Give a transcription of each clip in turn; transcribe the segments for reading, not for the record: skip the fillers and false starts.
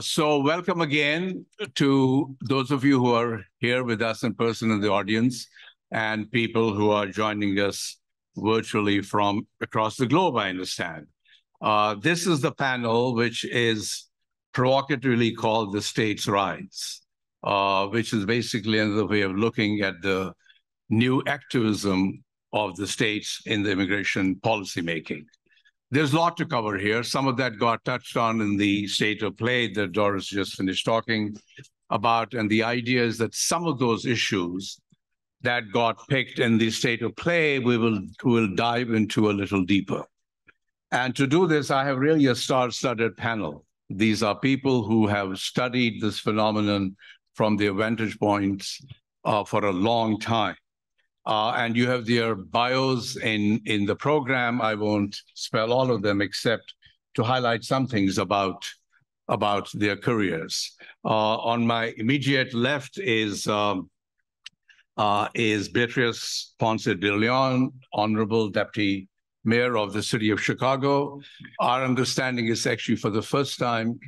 So welcome again to those of you who are here with us in person in the audience and people who are joining us virtually from across the globe, I understand. This is the panel which is provocatively called the states' rights, which is basically another way of looking at the new activism of the states in the immigration policymaking. There's a lot to cover here. Some of that got touched on in the state of play that Doris just finished talking about. And the idea is that some of those issues that got picked in the state of play, we will dive into a little deeper. And to do this, I have really a star-studded panel. These are people who have studied this phenomenon from their vantage points for a long time. And you have their bios in the program. I won't spell all of them except to highlight some things about their careers. On my immediate left is Beatriz Ponce de León, Honorable Deputy Mayor of the City of Chicago. Our understanding is actually for the first time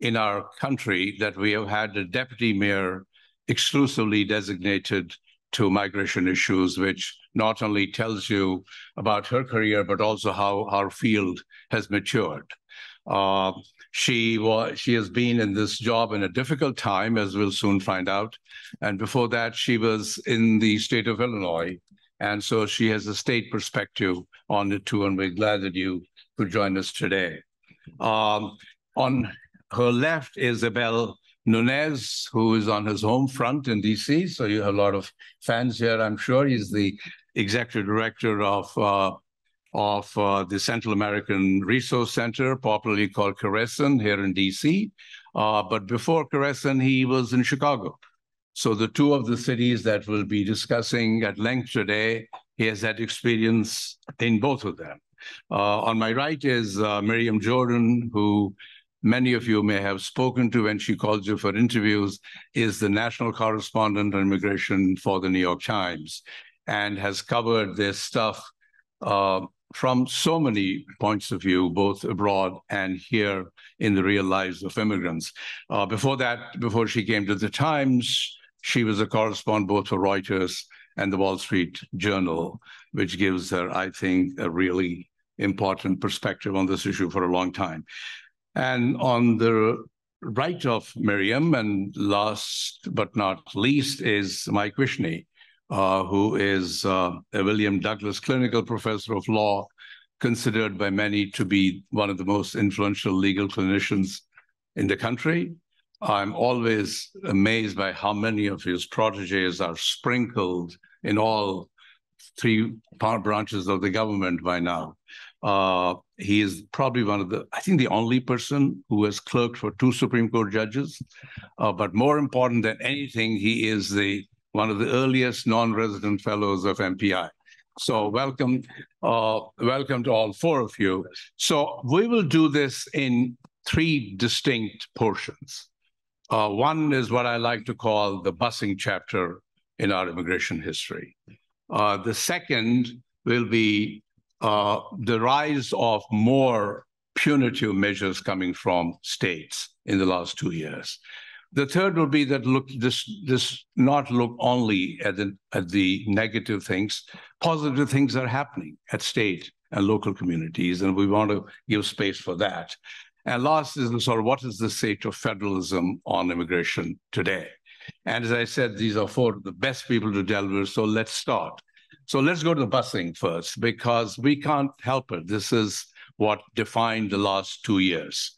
in our country that we have had a deputy mayor exclusively designated to migration issues, which not only tells you about her career, but also how our field has matured. She has been in this job in a difficult time, as we'll soon find out. And before that, she was in the state of Illinois. And so she has a state perspective on it too, and we're glad that you could join us today. On her left is Abel Nuñez, who is on his home front in DC, so you have a lot of fans here, I'm sure. He's the executive director of the Central American Resource Center, popularly called CARECEN, here in DC. But before CARECEN, he was in Chicago. So the two of the cities that we'll be discussing at length today, he has had experience in both of them. On my right is Miriam Jordan, who many of you may have spoken to when she calls you for interviews, is the national correspondent on immigration for the New York Times and has covered this stuff from so many points of view, both abroad and here in the real lives of immigrants. Before she came to the Times, she was a correspondent both for Reuters and the Wall Street Journal, which gives her, I think, a really important perspective on this issue for a long time. And on the right of Miriam, and last but not least, is Mike Wishnie, who is a William Douglas clinical professor of law, considered by many to be one of the most influential legal clinicians in the country. I'm always amazed by how many of his proteges are sprinkled in all three branches of the government by now. He is probably one of the, I think, the only person who has clerked for two Supreme Court judges. But more important than anything, he is one of the earliest non-resident fellows of MPI. So welcome, welcome to all four of you. So we will do this in three distinct portions. One is what I like to call the busing chapter in our immigration history. The second will be the rise of more punitive measures coming from states in the last 2 years. The third will be that not look only at the negative things. Positive things are happening at state and local communities, and we want to give space for that. And last is the sort of what is the state of federalism on immigration today? And as I said, these are four of the best people to delve with, so let's start. So let's go to the busing first, because we can't help it. This is what defined the last 2 years.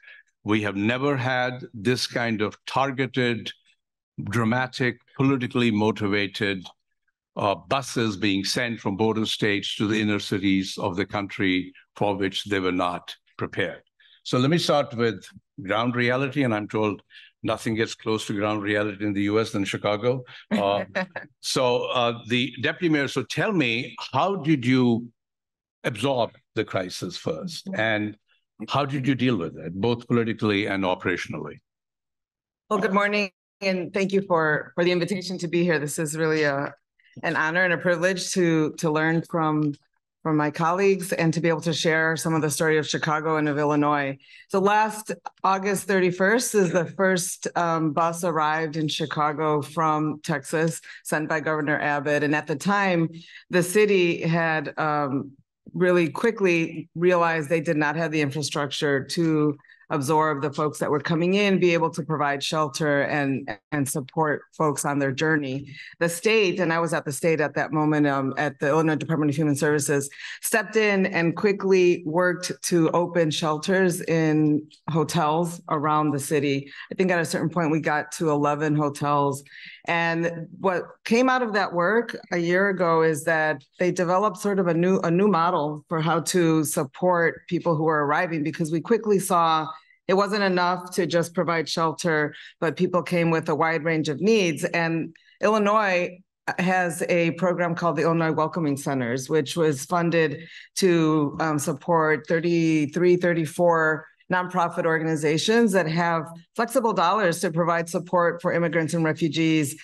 We have never had this kind of targeted, dramatic, politically motivated buses being sent from border states to the inner cities of the country for which they were not prepared. So let me start with ground reality, and I'm told nothing gets close to ground reality in the U.S. than Chicago. The deputy mayor, so tell me, how did you absorb the crisis first? And how did you deal with it, both politically and operationally? Well, good morning, and thank you for the invitation to be here. This is really an honor and a privilege to learn from from my colleagues and to be able to share some of the story of Chicago and of Illinois. So last August 31st is the first bus arrived in Chicago from Texas, sent by Governor Abbott. And at the time, the city had really quickly realized they did not have the infrastructure to absorb the folks that were coming in, be able to provide shelter and support folks on their journey. The state, and I was at the state at that moment at the Illinois Department of Human Services, stepped in and quickly worked to open shelters in hotels around the city. I think at a certain point we got to 11 hotels. And what came out of that work a year ago is that they developed sort of a new model for how to support people who are arriving, because we quickly saw it wasn't enough to just provide shelter, but people came with a wide range of needs. And Illinois has a program called the Illinois Welcoming Centers, which was funded to support 34 nonprofit organizations that have flexible dollars to provide support for immigrants and refugees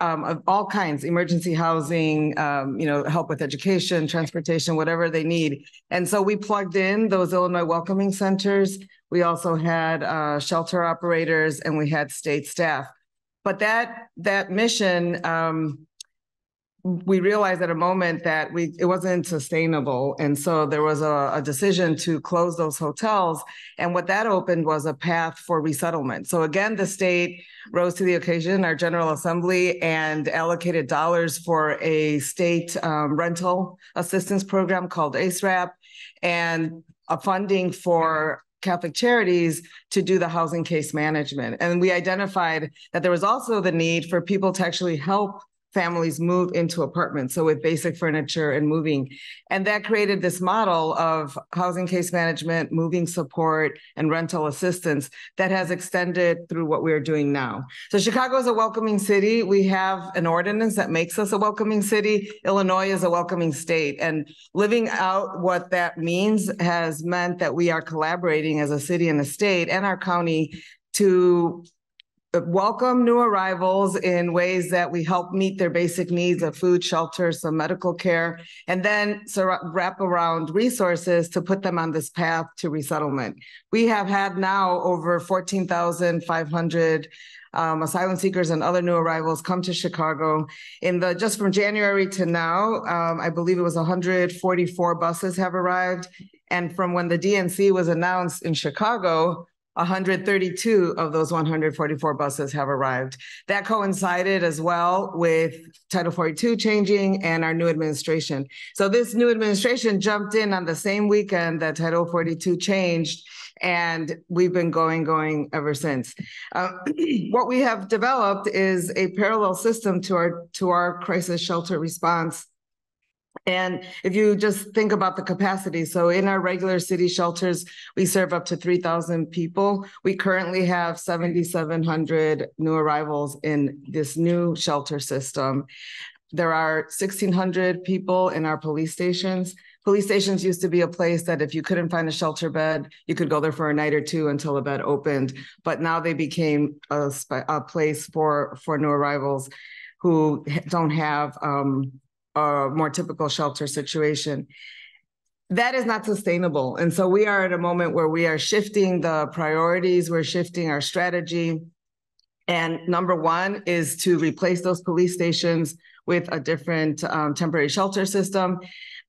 of all kinds, emergency housing, help with education, transportation, whatever they need. And so we plugged in those Illinois Welcoming Centers. We also had shelter operators and we had state staff. But that mission, we realized at a moment that it wasn't sustainable. And so there was a decision to close those hotels. And what that opened was a path for resettlement. So again, the state rose to the occasion, our General Assembly, and allocated dollars for a state rental assistance program called ACERAP and a funding for Catholic Charities to do the housing case management. And we identified that there was also the need for people to actually help families move into apartments, so with basic furniture and moving. And that created this model of housing case management, moving support, and rental assistance that has extended through what we're doing now. So Chicago is a welcoming city. We have an ordinance that makes us a welcoming city. Illinois is a welcoming state. And living out what that means has meant that we are collaborating as a city and a state and our county to welcome new arrivals in ways that we help meet their basic needs of food, shelter, some medical care, and then wrap around resources to put them on this path to resettlement. We have had now over 14,500 asylum seekers and other new arrivals come to Chicago. Just from January to now, I believe it was 144 buses have arrived. And from when the DNC was announced in Chicago, 132 of those 144 buses have arrived. That coincided as well with Title 42 changing and our new administration. So this new administration jumped in on the same weekend that Title 42 changed, and we've been going ever since. What we have developed is a parallel system to our crisis shelter response. And if you just think about the capacity, so in our regular city shelters, we serve up to 3,000 people. We currently have 7,700 new arrivals in this new shelter system. There are 1,600 people in our police stations. Police stations used to be a place that if you couldn't find a shelter bed, you could go there for a night or two until a bed opened. But now they became a place for new arrivals who don't have a more typical shelter situation. That is not sustainable. And so we are at a moment where we are shifting the priorities, we're shifting our strategy. And number one is to replace those police stations with a different temporary shelter system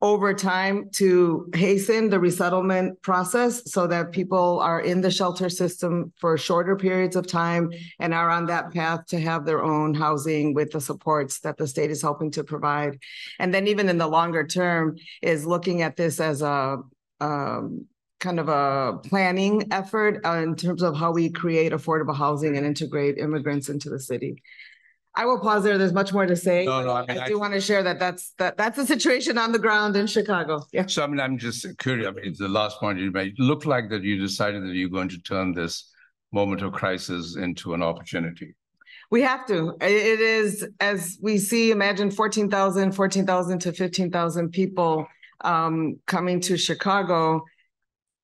over time to hasten the resettlement process so that people are in the shelter system for shorter periods of time and are on that path to have their own housing with the supports that the state is helping to provide. And then even in the longer term is looking at this as a kind of a planning effort in terms of how we create affordable housing and integrate immigrants into the city. I will pause there. There's much more to say. No, I mean, I do want to share that's the situation on the ground in Chicago. Yeah. So I mean, I'm just curious. I mean, it's the last point you made. It looked like that you decided that you're going to turn this moment of crisis into an opportunity. We have to. It is, as we see, imagine 14,000 to 15,000 people coming to Chicago.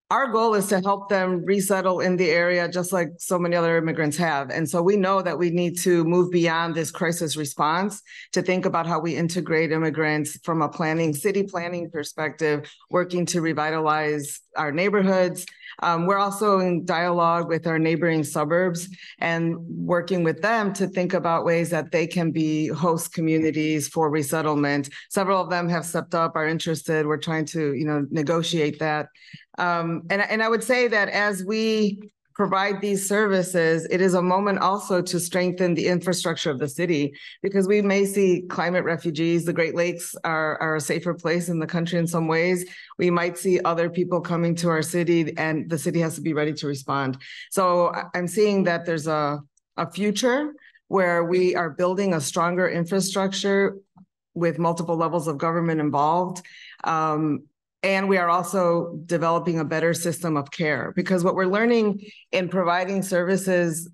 Our goal is to help them resettle in the area, just like so many other immigrants have. And so we know that we need to move beyond this crisis response to think about how we integrate immigrants from a planning, city planning perspective, working to revitalize our neighborhoods. We're also in dialogue with our neighboring suburbs and working with them to think about ways that they can be host communities for resettlement. Several of them have stepped up, are interested. We're trying to, negotiate that. And I would say that as we provide these services, it is a moment also to strengthen the infrastructure of the city, because we may see climate refugees. The Great Lakes are a safer place in the country in some ways. We might see other people coming to our city, and the city has to be ready to respond. So I'm seeing that there's a future where we are building a stronger infrastructure with multiple levels of government involved. And we are also developing a better system of care, because what we're learning in providing services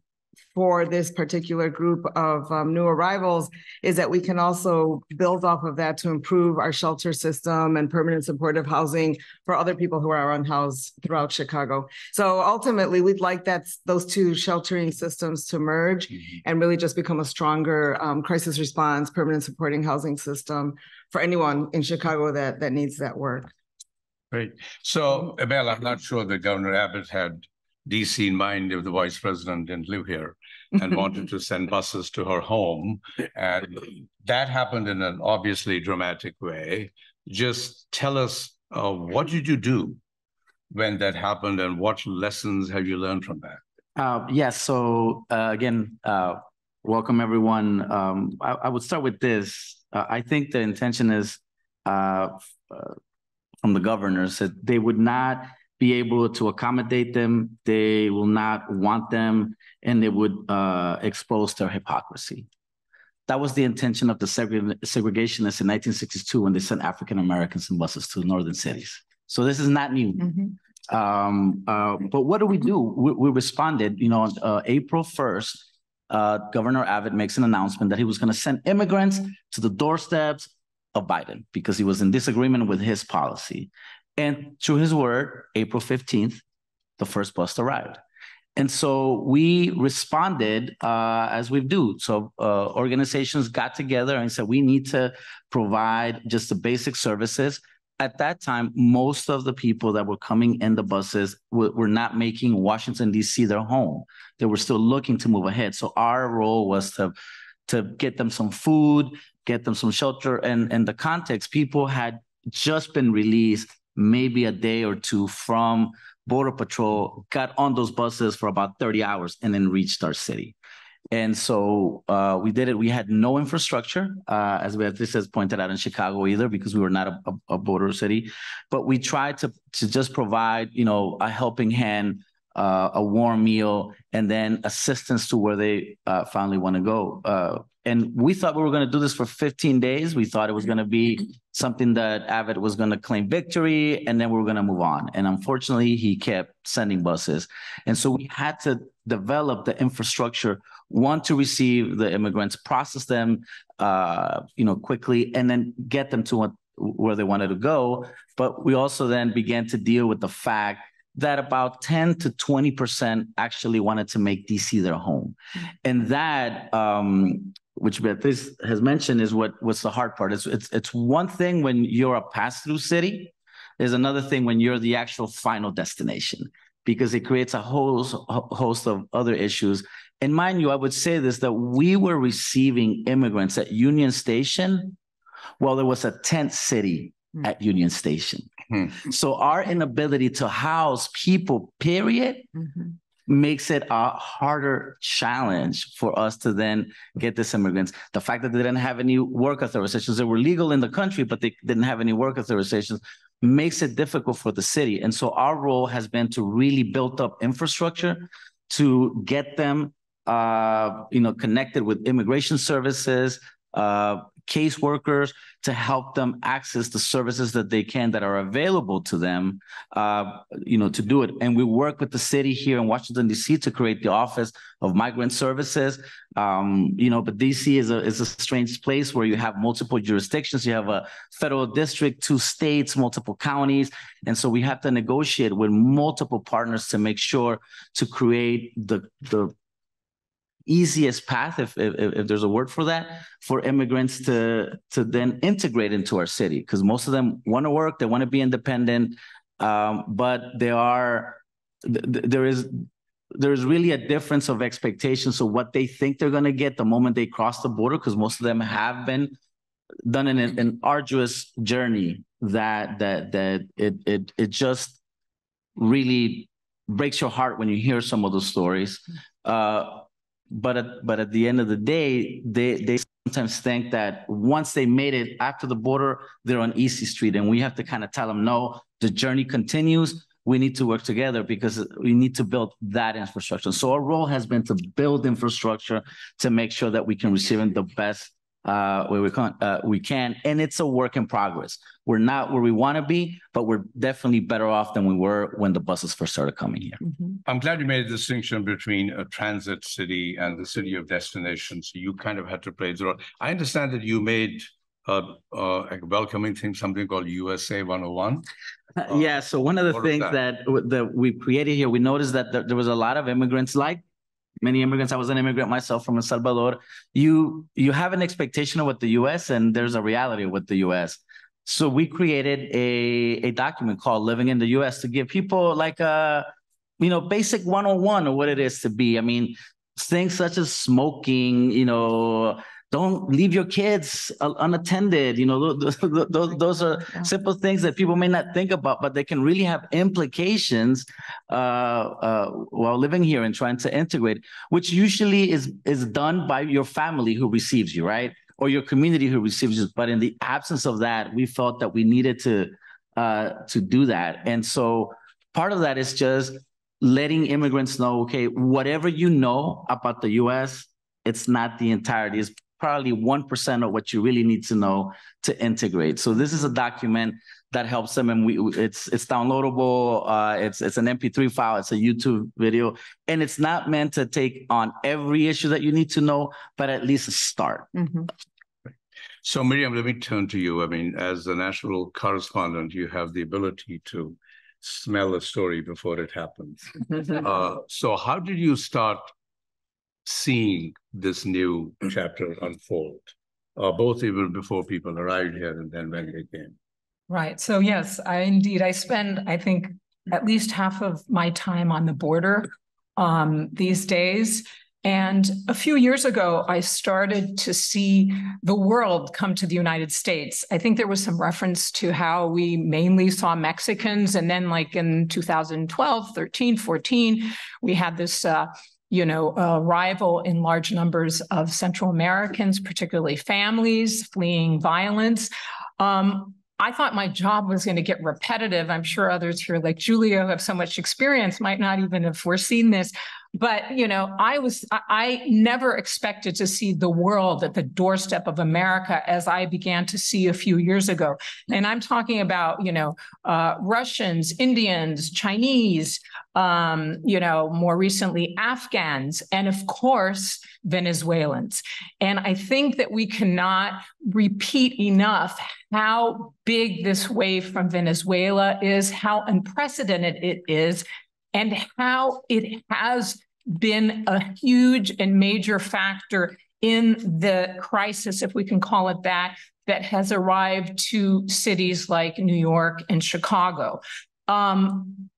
for this particular group of new arrivals is that we can also build off of that to improve our shelter system and permanent supportive housing for other people who are unhoused throughout Chicago. So ultimately, we'd like those two sheltering systems to merge and really just become a stronger crisis response, permanent supporting housing system for anyone in Chicago that needs that work. Great. So, Abel, I'm not sure that Governor Abbott had D.C. in mind if the vice president didn't live here and wanted to send buses to her home. And that happened in an obviously dramatic way. Just tell us, what did you do when that happened, and what lessons have you learned from that? Yes, so again, welcome everyone. I would start with this. I think the intention is from the governors that they would not be able to accommodate them, they will not want them, and they would expose their hypocrisy. That was the intention of the segregationists in 1962 when they sent African Americans in buses to the northern cities. So this is not new. Mm-hmm. But what do? We responded. On April 1st, Governor Avid makes an announcement that he was going to send immigrants to the doorsteps of Biden because he was in disagreement with his policy. And to his word, April 15th, the first bus arrived. And so we responded as we do. So organizations got together and said, we need to provide just the basic services. At that time, most of the people that were coming in the buses were not making Washington, D.C. their home. They were still looking to move ahead. So our role was to get them some food, get them some shelter. And in the context, people had just been released maybe a day or two from Border Patrol, got on those buses for about 30 hours and then reached our city. And so we did it. We had no infrastructure, as Beatriz has pointed out, in Chicago either, because we were not a border city. But we tried to just provide, a helping hand, a warm meal, and then assistance to where they finally want to go. And we thought we were going to do this for 15 days. We thought it was going to be something that Abbott was going to claim victory, and then we were going to move on. And unfortunately, he kept sending buses. And so we had to develop the infrastructure, one, to receive the immigrants, process them quickly, and then get them to where they wanted to go. But we also then began to deal with the fact that about 10 to 20% actually wanted to make D.C. their home. And that, which Beatriz has mentioned, is what's the hard part. It's one thing when you're a pass-through city. There's another thing when you're the actual final destination, because it creates a whole host of other issues. And mind you, I would say this, that we were receiving immigrants at Union Station while there was a tent city at Union Station. So our inability to house people, period, makes it a harder challenge for us to then get these immigrants. The fact that they didn't have any work authorizations, they were legal in the country, but they didn't have any work authorizations, makes it difficult for the city. And so our role has been to really build up infrastructure to get them connected with immigration services, caseworkers to help them access the services that they can that are available to them, to do it. And we work with the city here in Washington, D.C. to create the Office of Migrant Services. But D.C. is a strange place where you have multiple jurisdictions. You have a federal district, 2 states, multiple counties. And so we have to negotiate with multiple partners to make sure to create the easiest path, if there's a word for that, for immigrants to then integrate into our city, because most of them want to work, they want to be independent, but there is really a difference of expectations of what they think they're going to get the moment they cross the border, because most of them have been done in an arduous journey that it just really breaks your heart when you hear some of those stories. But at the end of the day, they sometimes think that once they made it after the border, they're on easy street, and we have to kind of tell them, no, the journey continues. We need to work together because we need to build that infrastructure. So our role has been to build infrastructure to make sure that we can receive them the best way we can. And it's a work in progress. We're not where we want to be, but we're definitely better off than we were when the buses first started coming here. Mm-hmm. I'm glad you made a distinction between a transit city and the city of destination. So you kind of had to play the role. I understand that you made a welcoming thing, something called USA 101. Yeah, so one of the things that we created here, we noticed that there was a lot of immigrants, like many immigrants. I was an immigrant myself from El Salvador. You have an expectation of what the U.S. and there's a reality with the U.S. So we created a document called Living in the U.S. to give people like a, basic 101 of what it is to be. I mean, things such as smoking, don't leave your kids unattended. Those are simple things that people may not think about, but they can really have implications while living here and trying to integrate, which usually is done by your family who receives you, right? Or your community who receives you. But in the absence of that, we felt that we needed to do that. And so part of that is just letting immigrants know, okay, whatever you know about the U.S., it's not the entirety. It's probably 1% of what you really need to know to integrate. So this is a document that helps them, and it's downloadable. It's an MP3 file. It's a YouTube video, and it's not meant to take on every issue that you need to know, but at least a start. Mm-hmm. So Miriam, let me turn to you. I mean, as the national correspondent, you have the ability to smell a story before it happens. So how did you start seeing this new chapter unfold, both even before people arrived here and then when they came? Right. So yes, I spend, I think, at least half of my time on the border these days. And a few years ago, I started to see the world come to the United States. I think there was some reference to how we mainly saw Mexicans. And then like in 2012, 13, 14, we had this arrival in large numbers of Central Americans, particularly families fleeing violence. I thought my job was going to get repetitive. I'm sure others here like Julio have so much experience, might not even have foreseen this. But, I never expected to see the world at the doorstep of America as I began to see a few years ago. And I'm talking about, Russians, Indians, Chinese, more recently Afghans, and of course, Venezuelans. And I think that we cannot repeat enough how big this wave from Venezuela is, how unprecedented it is, and how it has been a huge and major factor in the crisis, if we can call it that, that has arrived to cities like New York and Chicago.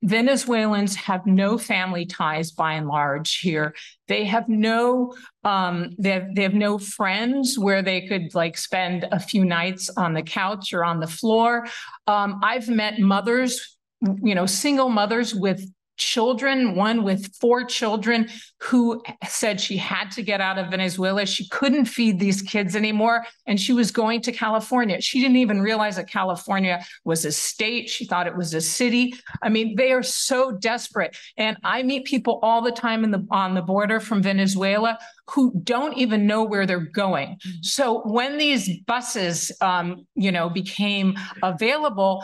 Venezuelans have no family ties by and large here. They have no no friends where they could like spend a few nights on the couch or on the floor. I've met mothers, single mothers with children, one with 4 children, who said she had to get out of Venezuela. She couldn't feed these kids anymore, and she was going to California. She didn't even realize that California was a state. She thought it was a city. I mean, they are so desperate. And I meet people all the time on the border from Venezuela who don't even know where they're going. So when these buses, became available,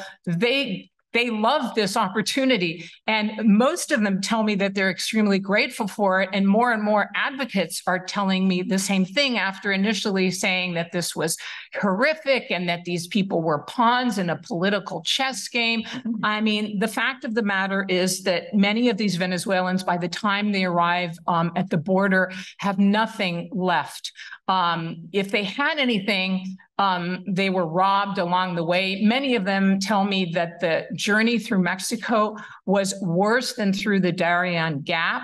they love this opportunity. And most of them tell me that they're extremely grateful for it. And more advocates are telling me the same thing after initially saying that this was horrific and that these people were pawns in a political chess game. I mean, the fact of the matter is that many of these Venezuelans, by the time they arrive at the border, have nothing left. If they had anything, they were robbed along the way. Many of them tell me that the journey through Mexico was worse than through the Darien Gap.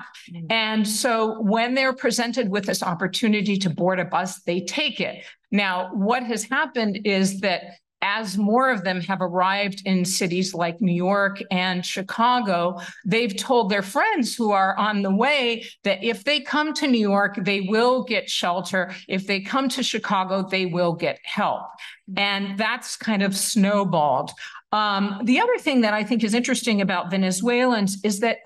And so when they're presented with this opportunity to board a bus, they take it. Now, what has happened is that as more of them have arrived in cities like New York and Chicago, they've told their friends who are on the way that if they come to New York, they will get shelter. If they come to Chicago, they will get help. And that's kind of snowballed. The other thing that I think is interesting about Venezuelans is that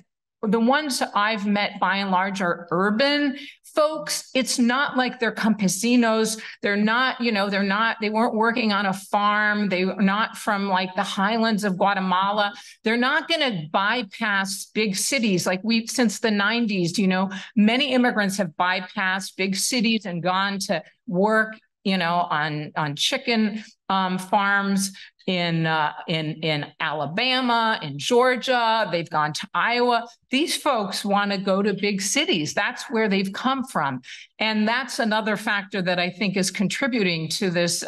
the ones I've met by and large are urban folks. It's not like they're campesinos. They're not, they weren't working on a farm. They were not from like the highlands of Guatemala. They're not going to bypass big cities. Like since the 90s, many immigrants have bypassed big cities and gone to work, on chicken farms in Alabama, in Georgia. They've gone to Iowa. These folks want to go to big cities. That's where they've come from. And that's another factor that I think is contributing to this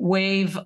wave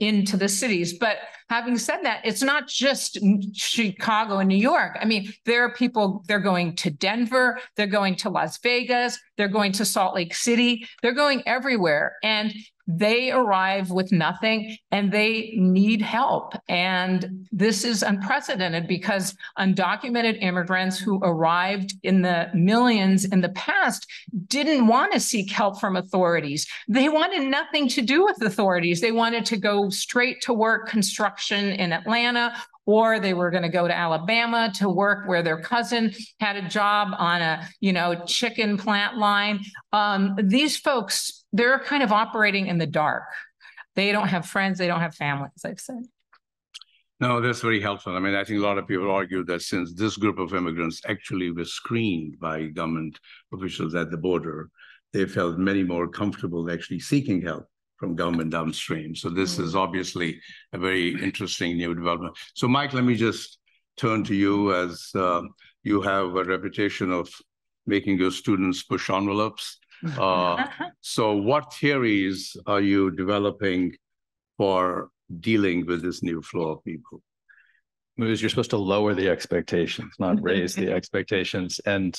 into the cities. But having said that, it's not just Chicago and New York. I mean, there are people, they're going to Denver, they're going to Las Vegas, they're going to Salt Lake City, they're going everywhere. And they arrive with nothing and they need help. And this is unprecedented because undocumented immigrants who arrived in the millions in the past didn't want to seek help from authorities. They wanted nothing to do with authorities. They wanted to go straight to work, construction in Atlanta, or they were going to go to Alabama to work where their cousin had a job on a, chicken plant line. These folks, they're kind of operating in the dark. They don't have friends. They don't have families, I've said. No, that's very helpful. I mean, I think a lot of people argue that since this group of immigrants actually was screened by government officials at the border, they felt many more comfortable actually seeking help from government downstream. So this is obviously a very interesting new development. So Mike, let me just turn to you, as you have a reputation of making your students push envelopes. So what theories are you developing for dealing with this new flow of people? Moves, you're supposed to lower the expectations, not raise the expectations. And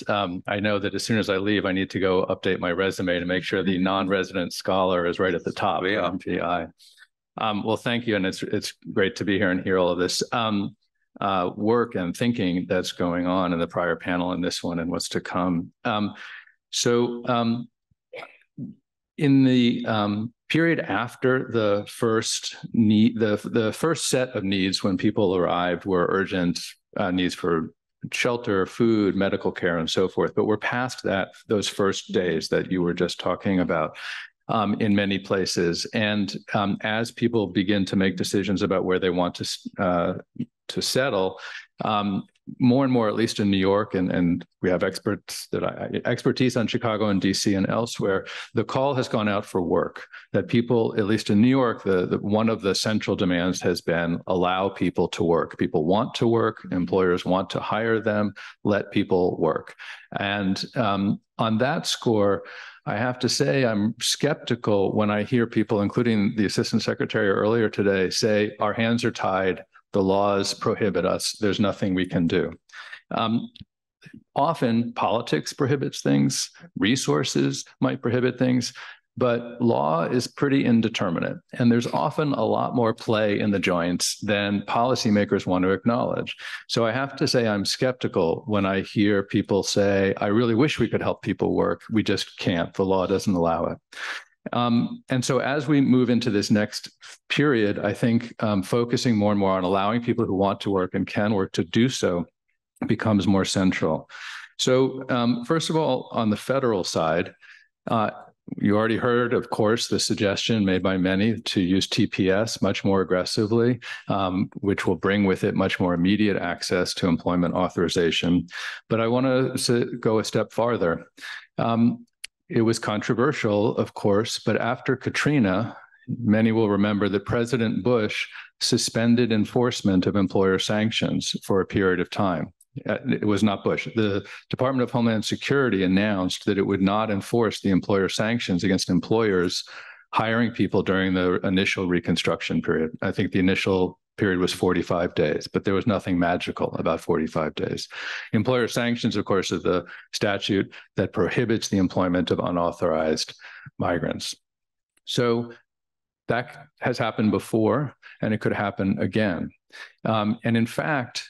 I know that as soon as I leave, I need to go update my resume to make sure the non-resident scholar is right at the top. Yeah. MPI. Well, thank you. And it's great to be here and hear all of this work and thinking that's going on in the prior panel and this one and what's to come. In the period after the first need, the first set of needs when people arrived were urgent needs for shelter, food, medical care, and so forth. But we're past that, those first days that you were just talking about in many places. And as people begin to make decisions about where they want to settle, more and more, at least in New York, and we have expertise on Chicago and DC and elsewhere, the call has gone out for work, that people, at least in New York, one of the central demands has been allow people to work. People want to work, employers want to hire them, let people work. And on that score, I have to say I'm skeptical when I hear people, including the Assistant Secretary earlier today, say our hands are tied, the laws prohibit us, there's nothing we can do. Often politics prohibits things, resources might prohibit things. But law is pretty indeterminate, and there's often a lot more play in the joints than policymakers want to acknowledge. So I have to say I'm skeptical when I hear people say, I really wish we could help people work. We just can't. The law doesn't allow it. And so as we move into this next period, I think focusing more and more on allowing people who want to work and can work to do so becomes more central. So first of all, on the federal side, you already heard, of course, the suggestion made by many to use TPS much more aggressively, which will bring with it much more immediate access to employment authorization. But I want to go a step farther. It was controversial, of course, but after Katrina, many will remember that President Bush suspended enforcement of employer sanctions for a period of time. It was not Bush. The Department of Homeland Security announced that it would not enforce the employer sanctions against employers hiring people during the initial reconstruction period. I think the initial period was 45 days, but there was nothing magical about 45 days. Employer sanctions, of course, is the statute that prohibits the employment of unauthorized migrants. So that has happened before, and it could happen again. And in fact,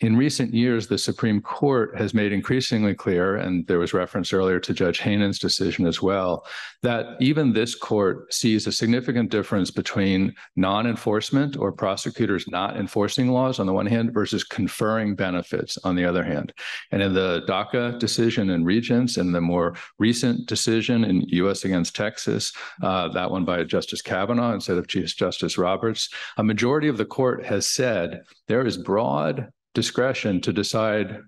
in recent years, the Supreme Court has made increasingly clear, and there was reference earlier to Judge Hanen's decision as well, that even this court sees a significant difference between non-enforcement or prosecutors not enforcing laws on the one hand versus conferring benefits on the other hand. And in the DACA decision in Regents and the more recent decision in U.S. against Texas, that one by Justice Kavanaugh instead of Chief Justice Roberts, a majority of the court has said there is broad discretion to decide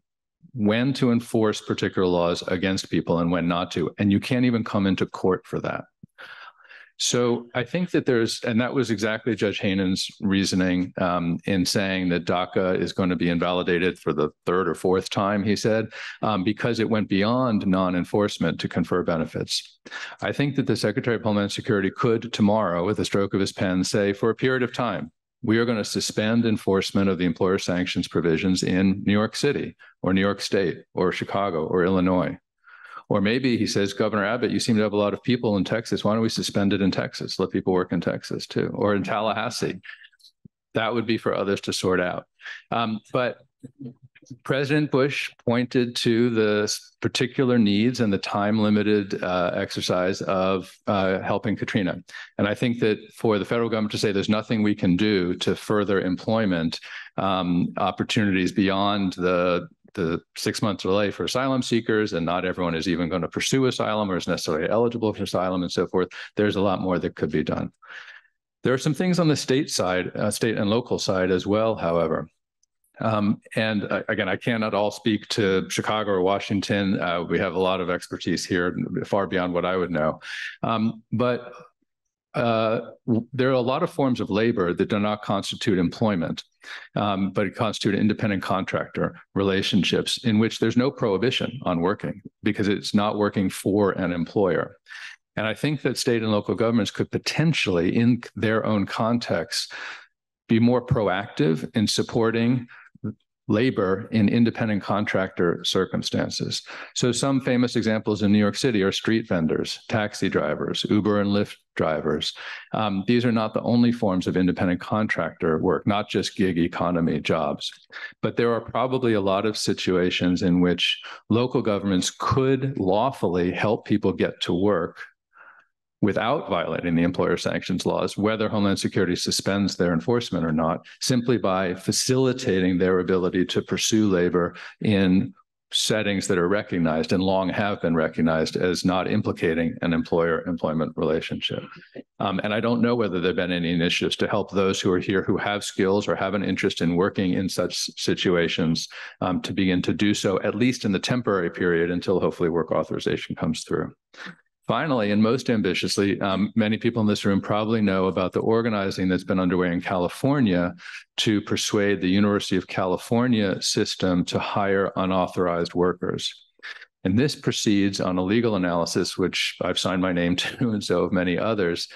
when to enforce particular laws against people and when not to. And you can't even come into court for that. So I think that there's, and that was exactly Judge Hanen's reasoning in saying that DACA is going to be invalidated for the third or fourth time, he said, because it went beyond non-enforcement to confer benefits. I think that the Secretary of Homeland Security could tomorrow, with a stroke of his pen, say for a period of time, we are going to suspend enforcement of the employer sanctions provisions in New York City or New York State or Chicago or Illinois. Or maybe he says, Governor Abbott, you seem to have a lot of people in Texas. Why don't we suspend it in Texas? Let people work in Texas too, or in Tallahassee. That would be for others to sort out. But President Bush pointed to the particular needs and the time-limited exercise of helping Katrina. And I think that for the federal government to say there's nothing we can do to further employment opportunities beyond the 6 month delay for asylum seekers, and not everyone is even going to pursue asylum or is necessarily eligible for asylum and so forth, there's a lot more that could be done. There are some things on the state side, state and local side as well, however. And again, I cannot all speak to Chicago or Washington. We have a lot of expertise here, far beyond what I would know. But there are a lot of forms of labor that do not constitute employment, but constitute independent contractor relationships in which there's no prohibition on working because it's not working for an employer. And I think that state and local governments could potentially, in their own contexts, be more proactive in supporting labor in independent contractor circumstances. So some famous examples in New York City are street vendors, taxi drivers, Uber and Lyft drivers. These are not the only forms of independent contractor work, not just gig economy jobs. But there are probably a lot of situations in which local governments could lawfully help people get to work without violating the employer sanctions laws, whether Homeland Security suspends their enforcement or not, simply by facilitating their ability to pursue labor in settings that are recognized and long have been recognized as not implicating an employer-employment relationship. And I don't know whether there have been any initiatives to help those who are here who have skills or have an interest in working in such situations to begin to do so, at least in the temporary period until hopefully work authorization comes through. Finally, and most ambitiously, many people in this room probably know about the organizing that's been underway in California to persuade the University of California system to hire unauthorized workers. And this proceeds on a legal analysis, which I've signed my name to, and so have many others,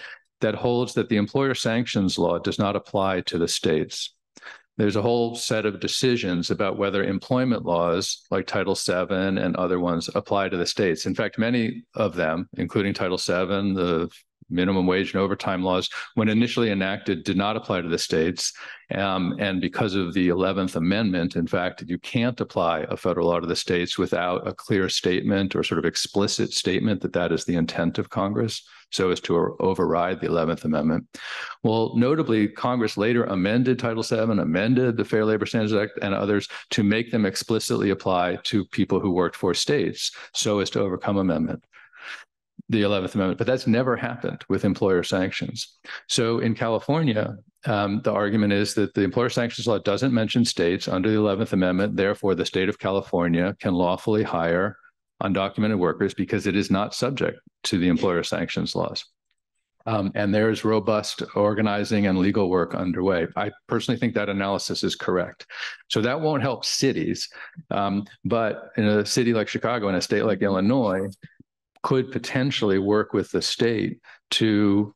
that holds that the employer sanctions law does not apply to the states. There's a whole set of decisions about whether employment laws like Title VII and other ones apply to the states. In fact, many of them, including Title VII, the minimum wage and overtime laws, when initially enacted, did not apply to the states. And because of the 11th Amendment, in fact, you can't apply a federal law to the states without a clear statement or sort of explicit statement that that is the intent of Congress, so as to override the 11th Amendment. Well, notably, Congress later amended Title VII, amended the Fair Labor Standards Act and others to make them explicitly apply to people who worked for states, so as to overcome amendment. The 11th Amendment, but that's never happened with employer sanctions. So in California, the argument is that the employer sanctions law doesn't mention states under the 11th Amendment. Therefore, the state of California can lawfully hire undocumented workers because it is not subject to the employer sanctions laws. And there is robust organizing and legal work underway. I personally think that analysis is correct. So that won't help cities, but in a city like Chicago and a state like Illinois, could potentially work with the state to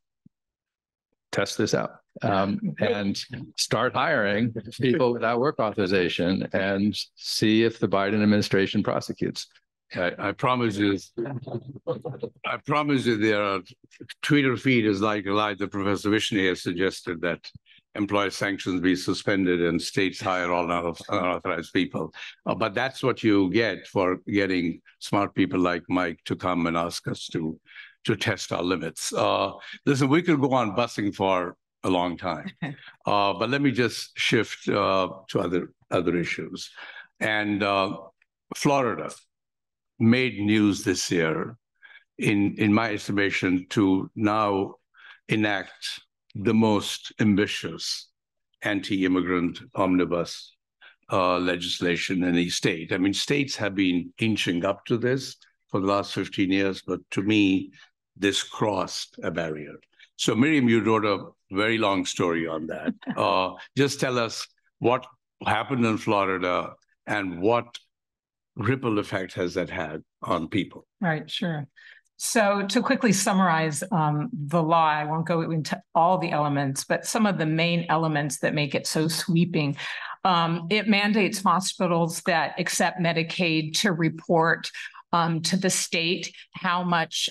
test this out and start hiring people without work authorization and see if the Biden administration prosecutes. I promise you their Twitter feed is like the Professor Wishnie has suggested that employer sanctions be suspended and states hire all unauthorized people. But that's what you get for getting smart people like Mike to come and ask us to test our limits. Listen, we could go on busing for a long time, but let me just shift to other issues. And Florida made news this year, in my estimation, to now enact the most ambitious anti-immigrant omnibus legislation in the state. I mean, states have been inching up to this for the last 15 years, but to me, this crossed a barrier. So Miriam, you wrote a very long story on that. Just tell us what happened in Florida and what ripple effect has that had on people? Right, sure. So to quickly summarize the law, I won't go into all the elements, but some of the main elements that make it so sweeping. It mandates hospitals that accept Medicaid to report to the state how much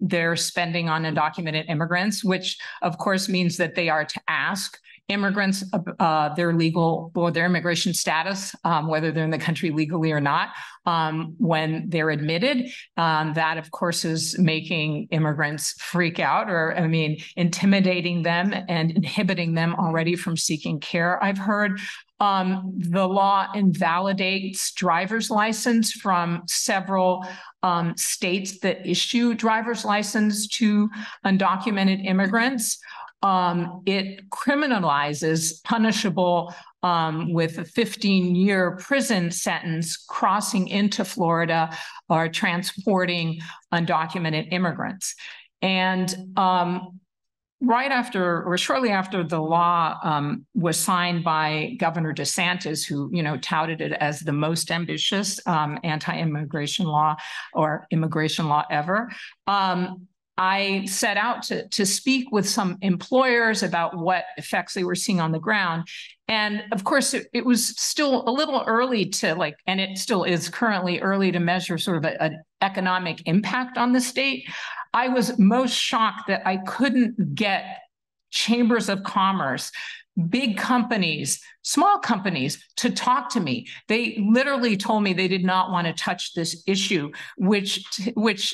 they're spending on undocumented immigrants, which of course means that they are to ask immigrants their legal or their immigration status, whether they're in the country legally or not, when they're admitted. That, of course, is making immigrants freak out or, I mean, intimidating them and inhibiting them already from seeking care, I've heard. The law invalidates driver's license from several states that issue driver's license to undocumented immigrants. It criminalizes, punishable with a 15-year prison sentence, crossing into Florida or transporting undocumented immigrants. And right after, or shortly after the law was signed by Governor DeSantis, who, you know, touted it as the most ambitious anti-immigration law or immigration law ever, I set out to speak with some employers about what effects they were seeing on the ground. And of course, it was still a little early to like, and it still is currently early to measure sort of an economic impact on the state. I was most shocked that I couldn't get chambers of commerce, big companies, small companies to talk to me. They literally told me they did not want to touch this issue, which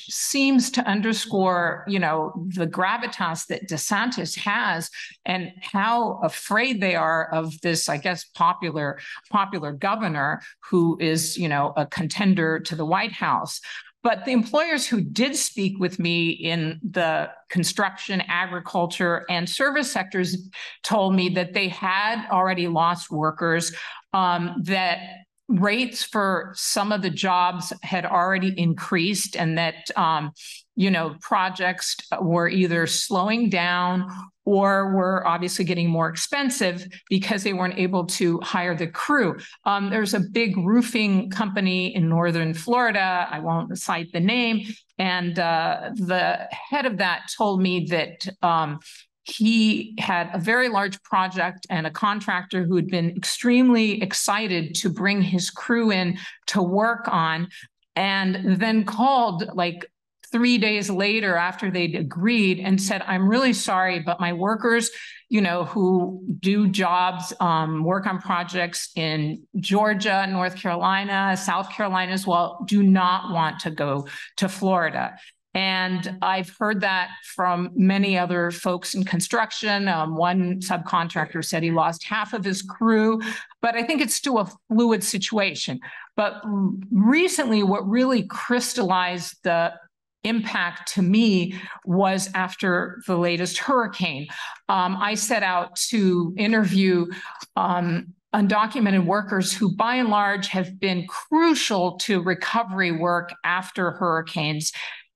seems to underscore, you know, the gravitas that DeSantis has and how afraid they are of this, I guess, popular governor who is, you know, a contender to the White House. But the employers who did speak with me in the construction, agriculture, and service sectors told me that they had already lost workers, that rates for some of the jobs had already increased, and that you know, projects were either slowing down or were obviously getting more expensive because they weren't able to hire the crew. There's a big roofing company in northern Florida, I won't cite the name, and the head of that told me that he had a very large project and a contractor who had been extremely excited to bring his crew in to work on, and then called like 3 days later after they'd agreed and said, I'm really sorry, but my workers, you know, who do jobs, work on projects in Georgia, North Carolina, South Carolina as well, do not want to go to Florida. And I've heard that from many other folks in construction. One subcontractor said he lost half of his crew, but I think it's still a fluid situation. But recently, what really crystallized the impact to me was after the latest hurricane. I set out to interview undocumented workers who by and large have been crucial to recovery work after hurricanes.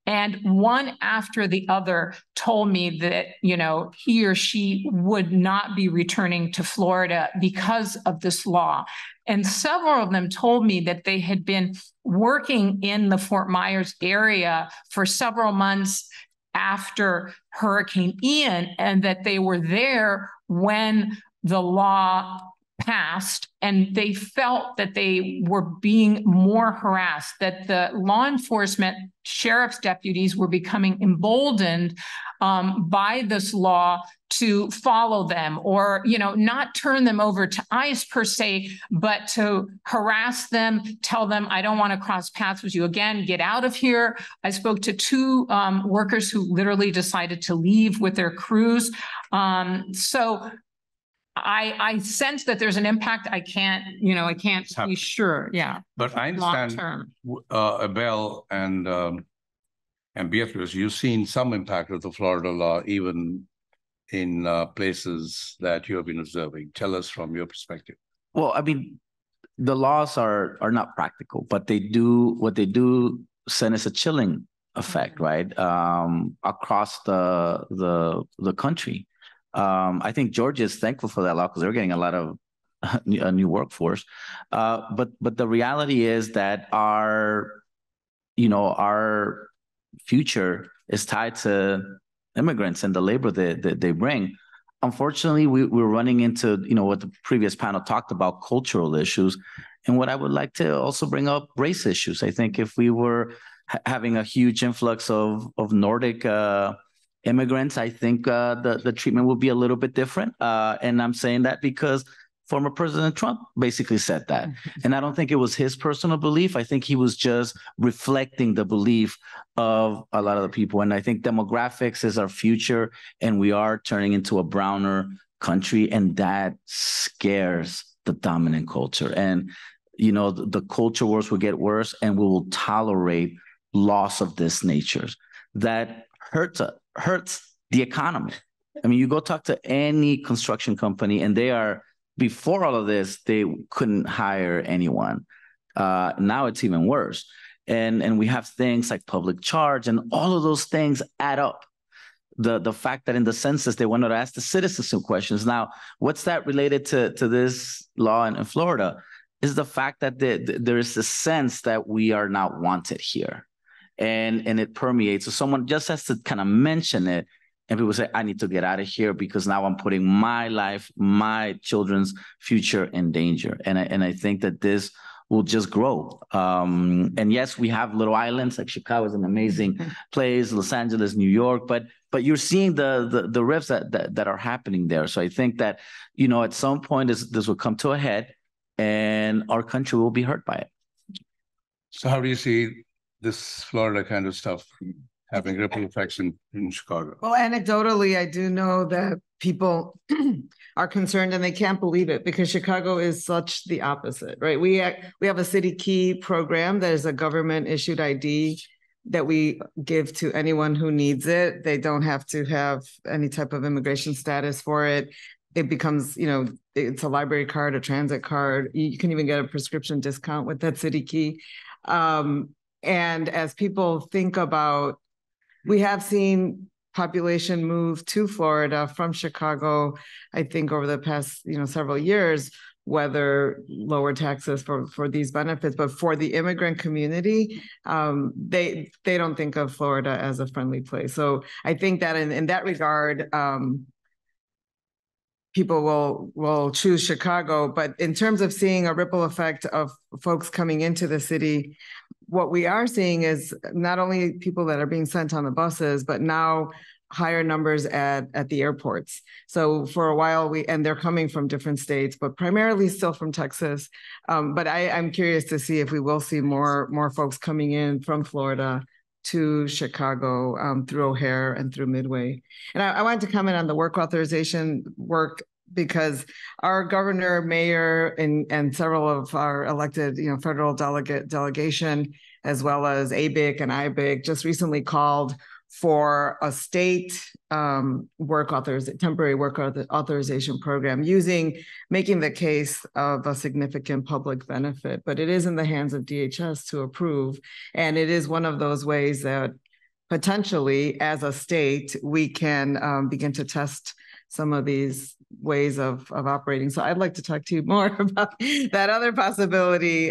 And one after the other told me that, you know, he or she would not be returning to Florida because of this law. And several of them told me that they had been working in the Fort Myers area for several months after Hurricane Ian, and that they were there when the law passed, and they felt that they were being more harassed, that the law enforcement sheriff's deputies were becoming emboldened by this law to follow them, or, you know, not turn them over to ICE per se, but to harass them, tell them, I don't want to cross paths with you again, get out of here. I spoke to two workers who literally decided to leave with their crews. So I sense that there's an impact. I can't be sure. Yeah. But I understand, Abel and Beatriz, you've seen some impact of the Florida law, even in places that you have been observing. Tell us from your perspective. Well, I mean, the laws are not practical, but they do what they do send us a chilling effect, right? Across the country. I think Georgia is thankful for that law because they're getting a lot of new workforce. But the reality is that our future is tied to immigrants and the labor that they bring. Unfortunately, we're running into, you know, what the previous panel talked about, cultural issues. And what I would like to also bring up, race issues. I think if we were having a huge influx of Nordic immigrants, I think the treatment will be a little bit different. And I'm saying that because former President Trump basically said that. And I don't think it was his personal belief. I think he was just reflecting the belief of a lot of the people. And I think demographics is our future, and we are turning into a browner country, and that scares the dominant culture. And, you know, the culture wars will get worse, and we will tolerate loss of this nature. That hurts the economy. I mean, you go talk to any construction company, and they are, before all of this, they couldn't hire anyone. Now it's even worse. And we have things like public charge, and all of those things add up. The fact that in the census, they wanted to ask the citizens some questions. Now, what's that related to this law in Florida? Is the fact that there is a sense that we are not wanted here. And it permeates. So someone just has to kind of mention it, and people say, I need to get out of here because now I'm putting my life, my children's future in danger. And I think that this will just grow. And yes, we have little islands, like Chicago is an amazing place, Los Angeles, New York, but you're seeing the rifts that are happening there. So I think that, you know, at some point this will come to a head, and our country will be hurt by it. So how do you see this Florida kind of stuff having ripple effects in Chicago? Well, anecdotally, I do know that people are concerned, and they can't believe it, because Chicago is such the opposite, right? We have a City Key program that is a government-issued ID that we give to anyone who needs it. They don't have to have any type of immigration status for it. It becomes, you know, it's a library card, a transit card. You can even get a prescription discount with that City Key. And as people think about, we have seen population move to Florida from Chicago, I think over the past, you know, several years, whether lower taxes for these benefits, but for the immigrant community, they don't think of Florida as a friendly place. So I think that in that regard, people will choose Chicago. But in terms of seeing a ripple effect of folks coming into the city, what we are seeing is not only people that are being sent on the buses, but now higher numbers at the airports. So for a while, and they're coming from different states, but primarily still from Texas. But I'm curious to see if we will see more folks coming in from Florida to Chicago through O'Hare and through Midway. And I wanted to comment on the work authorization work, because our governor, mayor, and several of our elected federal delegation, as well as ABIC and IBIC, just recently called for a state temporary work authorization program, making the case of a significant public benefit. But it is in the hands of DHS to approve. And it is one of those ways that potentially, as a state, we can begin to test some of these ways of operating. So I'd like to talk to you more about that other possibility.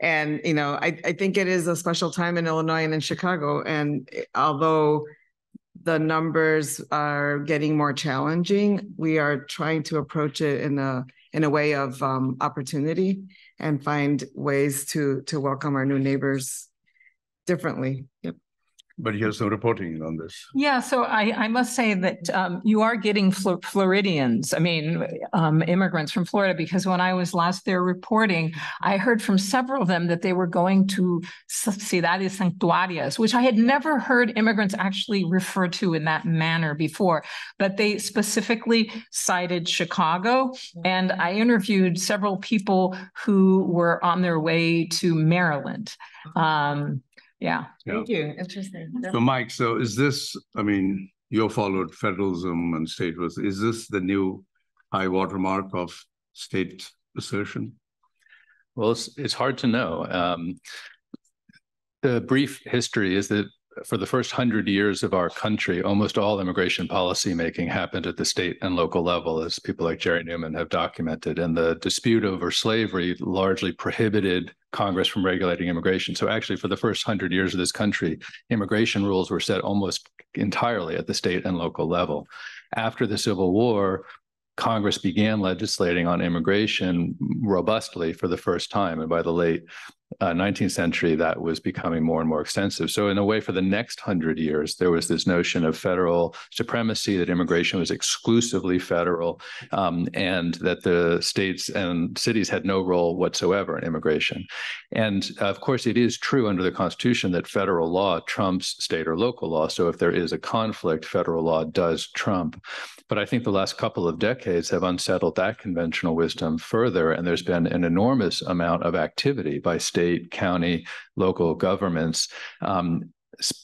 And, I think it is a special time in Illinois and in Chicago. And although the numbers are getting more challenging, we are trying to approach it in a way of opportunity and find ways to welcome our new neighbors differently. Yep. But here's some reporting on this. Yeah, so I must say that you are getting Floridians, immigrants from Florida, because when I was last there reporting, I heard from several of them that they were going to ciudades santuarias, which I had never heard immigrants actually refer to in that manner before, but they specifically cited Chicago. And I interviewed several people who were on their way to Maryland. Yeah. Thank you. Interesting. So, Mike, is this, you followed federalism and state was, is this the new high watermark of state assertion? Well, it's hard to know. The brief history is that for the first 100 years of our country, almost all immigration policy making happened at the state and local level, as people like Jerry Newman have documented. And the dispute over slavery largely prohibited Congress from regulating immigration. So actually, for the first 100 years of this country, immigration rules were set almost entirely at the state and local level. After the Civil War, Congress began legislating on immigration robustly for the first time. And by the late 19th century, that was becoming more and more extensive. So in a way, for the next 100 years, there was this notion of federal supremacy, that immigration was exclusively federal, and that the states and cities had no role whatsoever in immigration. And of course, it is true under the Constitution that federal law trumps state or local law. So if there is a conflict, federal law does trump. But I think the last couple of decades have unsettled that conventional wisdom further, and there's been an enormous amount of activity by state, county, local governments,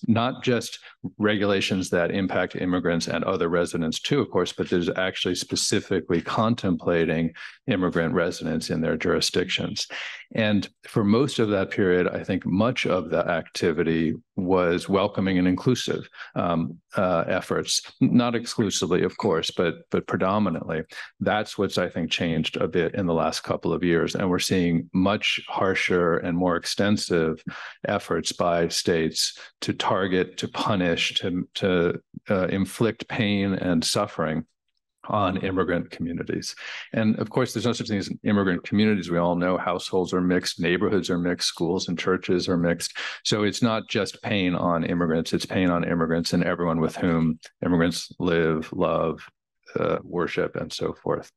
not just regulations that impact immigrants and other residents too, of course, but there's actually specifically contemplating immigrant residents in their jurisdictions. And for most of that period, I think much of the activity was welcoming and inclusive efforts, not exclusively, of course, but predominantly. That's what's, I think, changed a bit in the last couple of years. And we're seeing much harsher and more extensive efforts by states to target, to punish, to inflict pain and suffering on immigrant communities. And of course, there's no such thing as immigrant communities. We all know households are mixed, neighborhoods are mixed, schools and churches are mixed. So it's not just pain on immigrants, it's pain on immigrants and everyone with whom immigrants live, love, worship, and so forth.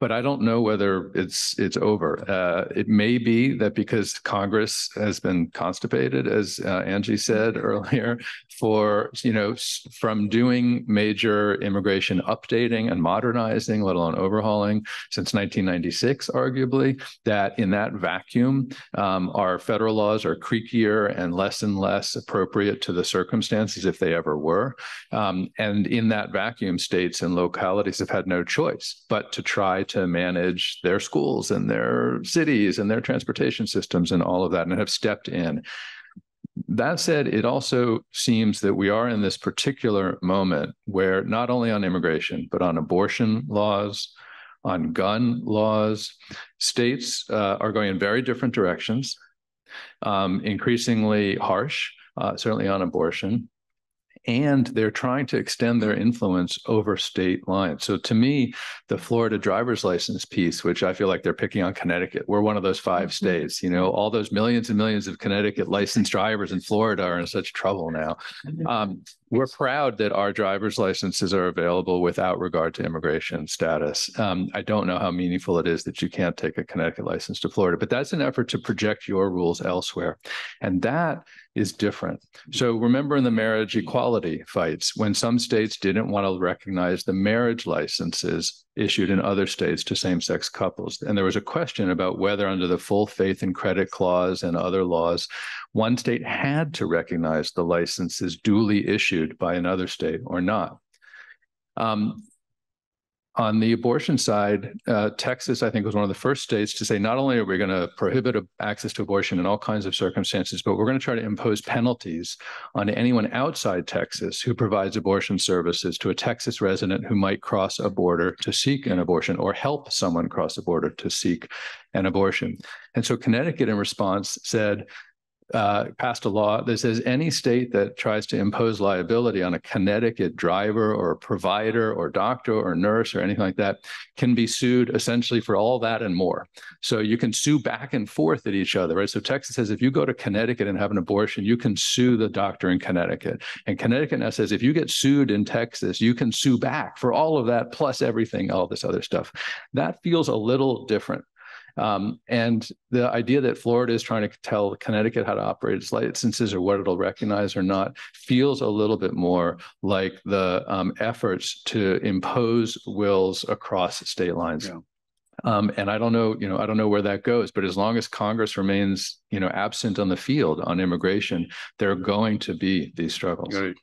But I don't know whether it's over. It may be that because Congress has been constipated, as Angie said earlier, from doing major immigration updating and modernizing, let alone overhauling, since 1996, arguably, that in that vacuum, our federal laws are creakier and less appropriate to the circumstances, if they ever were. And in that vacuum, states and localities have had no choice but to try to manage their schools and their cities and their transportation systems and all of that, and have stepped in. That said, it also seems that we are in this particular moment where not only on immigration, but on abortion laws, on gun laws, states are going in very different directions, increasingly harsh, certainly on abortion. and they're trying to extend their influence over state lines. So to me, the Florida driver's license piece, which I feel like they're picking on Connecticut, we're one of those five states, you know, all those millions and millions of Connecticut licensed drivers in Florida are in such trouble now. We're proud that our driver's licenses are available without regard to immigration status. I don't know how meaningful it is that you can't take a Connecticut license to Florida, but that's an effort to project your rules elsewhere. And that is different. So remember in the marriage equality fights, when some states didn't want to recognize the marriage licenses issued in other states to same-sex couples. And there was a question about whether under the full faith and credit clause and other laws, one state had to recognize the licenses duly issued by another state or not. On the abortion side, Texas, I think, was one of the first states to say, not only are we going to prohibit access to abortion in all kinds of circumstances, but we're going to try to impose penalties on anyone outside Texas who provides abortion services to a Texas resident who might cross a border to seek an abortion or help someone cross a border to seek an abortion. And so Connecticut, in response, said, passed a law that says any state that tries to impose liability on a Connecticut driver or provider or doctor or nurse or anything like that can be sued essentially for all that and more. So you can sue back and forth at each other, right? So Texas says if you go to Connecticut and have an abortion, you can sue the doctor in Connecticut. And Connecticut now says if you get sued in Texas, you can sue back for all of that plus everything, all this other stuff. That feels a little different. And the idea that Florida is trying to tell Connecticut how to operate its licenses or what it'll recognize or not feels a little bit more like the efforts to impose wills across state lines. Yeah. And I don't know, you know, I don't know where that goes, but as long as Congress remains, you know, absent on the field on immigration, there are going to be these struggles. Right.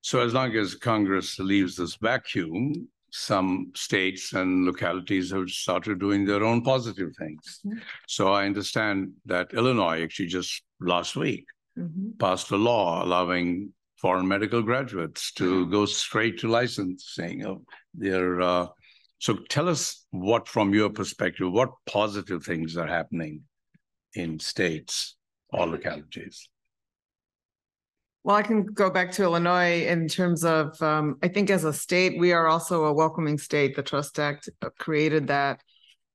So as long as Congress leaves this vacuum, some states and localities have started doing their own positive things. Mm-hmm. So I understand that Illinois actually just last week passed a law allowing foreign medical graduates to go straight to licensing of their. So tell us what, from your perspective, what positive things are happening in states or localities? Well, I can go back to Illinois in terms of, I think as a state, we are also a welcoming state. The Trust Act created that,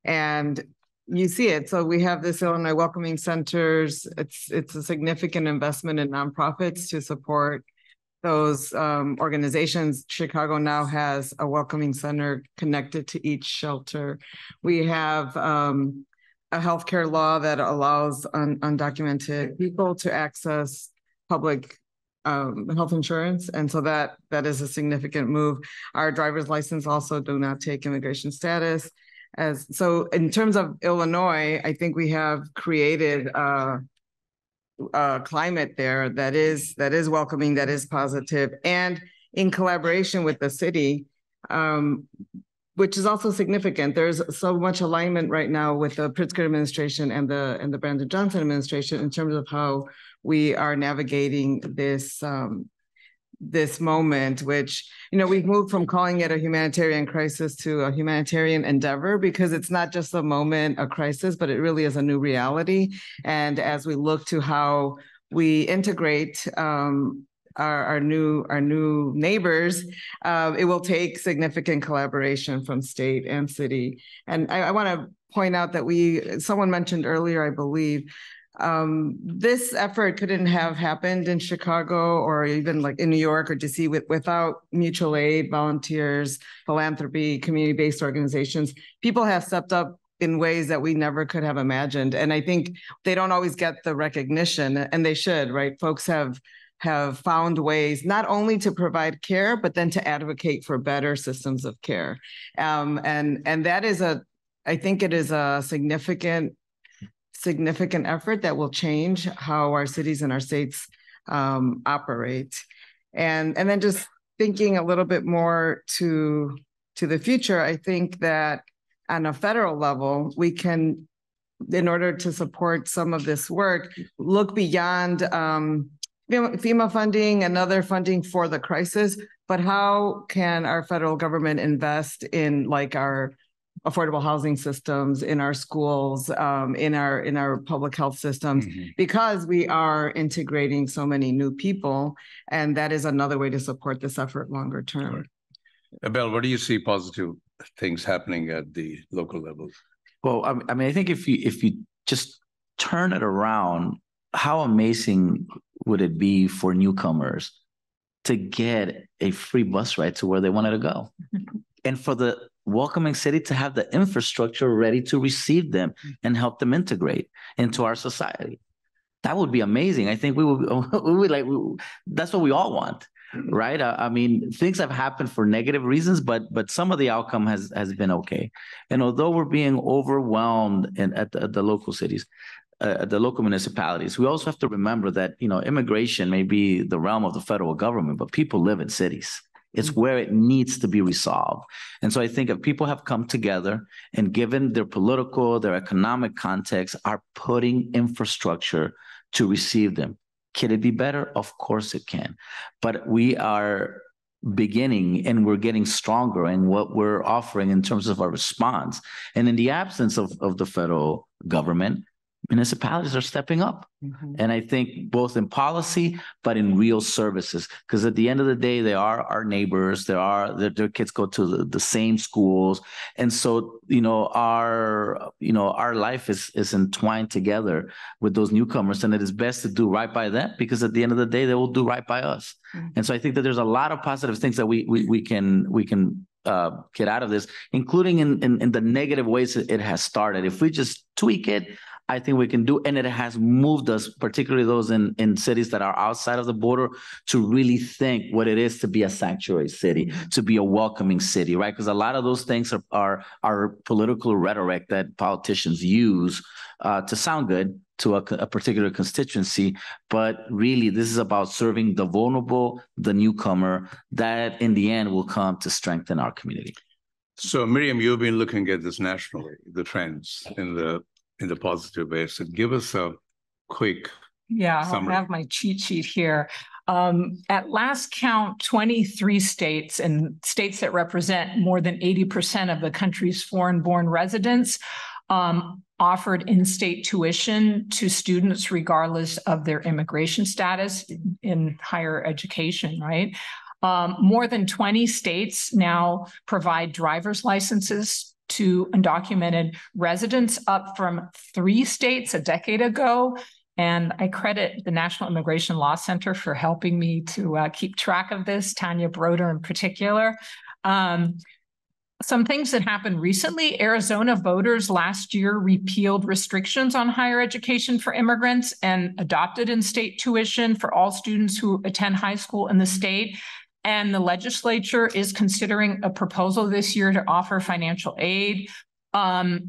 and you see it. So we have this Illinois Welcoming Centers. It's a significant investment in nonprofits to support those organizations. Chicago now has a welcoming center connected to each shelter. We have a healthcare law that allows undocumented people to access public health insurance. And so that is a significant move. Our driver's license also do not take immigration status. So in terms of Illinois, I think we have created a climate there that is welcoming, that is positive, and in collaboration with the city, which is also significant. There's so much alignment right now with the Pritzker administration and the Brandon Johnson administration in terms of how we are navigating this this moment, which, you know, we've moved from calling it a humanitarian crisis to a humanitarian endeavor, because it's not just a moment, a crisis, but it really is a new reality. And as we look to how we integrate our new neighbors, it will take significant collaboration from state and city. And I want to point out that someone mentioned earlier, I believe, this effort couldn't have happened in Chicago or even like in New York or DC without mutual aid, volunteers, philanthropy, community-based organizations. People have stepped up in ways that we never could have imagined. And I think they don't always get the recognition, and they should, right? Folks have found ways not only to provide care, but then to advocate for better systems of care. And that is I think it is a significant effort that will change how our cities and our states operate. And then just thinking a little bit more to the future, I think that on a federal level, we can, in order to support some of this work, look beyond FEMA funding and other funding for the crisis, but how can our federal government invest in like our affordable housing systems, in our schools, in our public health systems, because we are integrating so many new people, and that is another way to support this effort longer term. Right. Abel, where do you see positive things happening at the local level? Well, I mean, I think if you just turn it around, how amazing would it be for newcomers to get a free bus ride to where they wanted to go? And for the welcoming city to have the infrastructure ready to receive them and help them integrate into our society. That would be amazing. I think we would that's what we all want, right? I mean, things have happened for negative reasons, but some of the outcome has been okay. And although we're being overwhelmed at the local cities, the local municipalities, we also have to remember that, you know, immigration may be the realm of the federal government, but people live in cities. It's where it needs to be resolved. And so I think if people have come together and given their political, their economic context, are putting infrastructure to receive them. Can it be better? Of course it can. But we are beginning and we're getting stronger in what we're offering in terms of our response. And in the absence of the federal government, municipalities are stepping up. And I think both in policy, but in real services, because at the end of the day, they are our neighbors. Their kids go to the same schools. And so, you know, our life is entwined together with those newcomers, and it is best to do right by them, because at the end of the day, they will do right by us. And so I think that there's a lot of positive things that we can get out of this, including in the negative ways it has started. If we just tweak it, I think we can do, and it has moved us, particularly those in cities that are outside of the border, to really think what it is to be a sanctuary city, to be a welcoming city, right? Because a lot of those things are political rhetoric that politicians use to sound good to a particular constituency, but really this is about serving the vulnerable, the newcomer, that in the end will come to strengthen our community. So Miriam, you've been looking at this nationally, the trends in the positive way. So give us a quick summary. I have my cheat sheet here. At last count, 23 states and states that represent more than 80% of the country's foreign-born residents offered in-state tuition to students regardless of their immigration status in higher education, right? More than 20 states now provide driver's licenses to undocumented residents, up from 3 states a decade ago. And I credit the National Immigration Law Center for helping me to keep track of this, Tanya Broder in particular. Some things that happened recently: Arizona voters last year repealed restrictions on higher education for immigrants and adopted in-state tuition for all students who attend high school in the state. And the legislature is considering a proposal this year to offer financial aid. In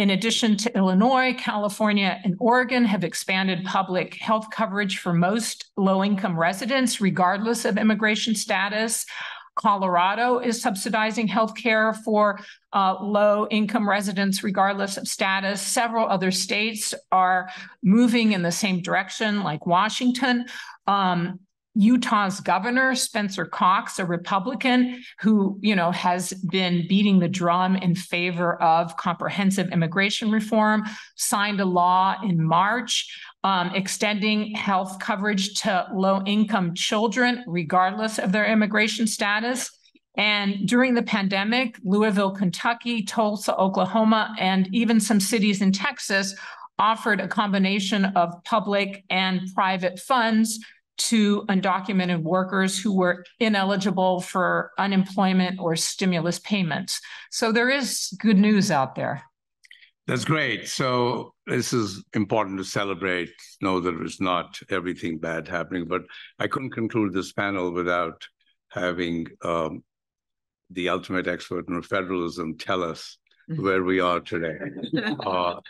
addition to Illinois, California, and Oregon have expanded public health coverage for most low-income residents, regardless of immigration status. Colorado is subsidizing health care for low-income residents, regardless of status. Several other states are moving in the same direction, like Washington. Utah's governor, Spencer Cox, a Republican who, you know, has been beating the drum in favor of comprehensive immigration reform, signed a law in March extending health coverage to low-income children, regardless of their immigration status. And during the pandemic, Louisville, Kentucky, Tulsa, Oklahoma, and even some cities in Texas offered a combination of public and private funds to undocumented workers who were ineligible for unemployment or stimulus payments. So there is good news out there. That's great. So this is important to celebrate. Know that it's not everything bad happening, but I couldn't conclude this panel without having the ultimate expert in federalism tell us where we are today.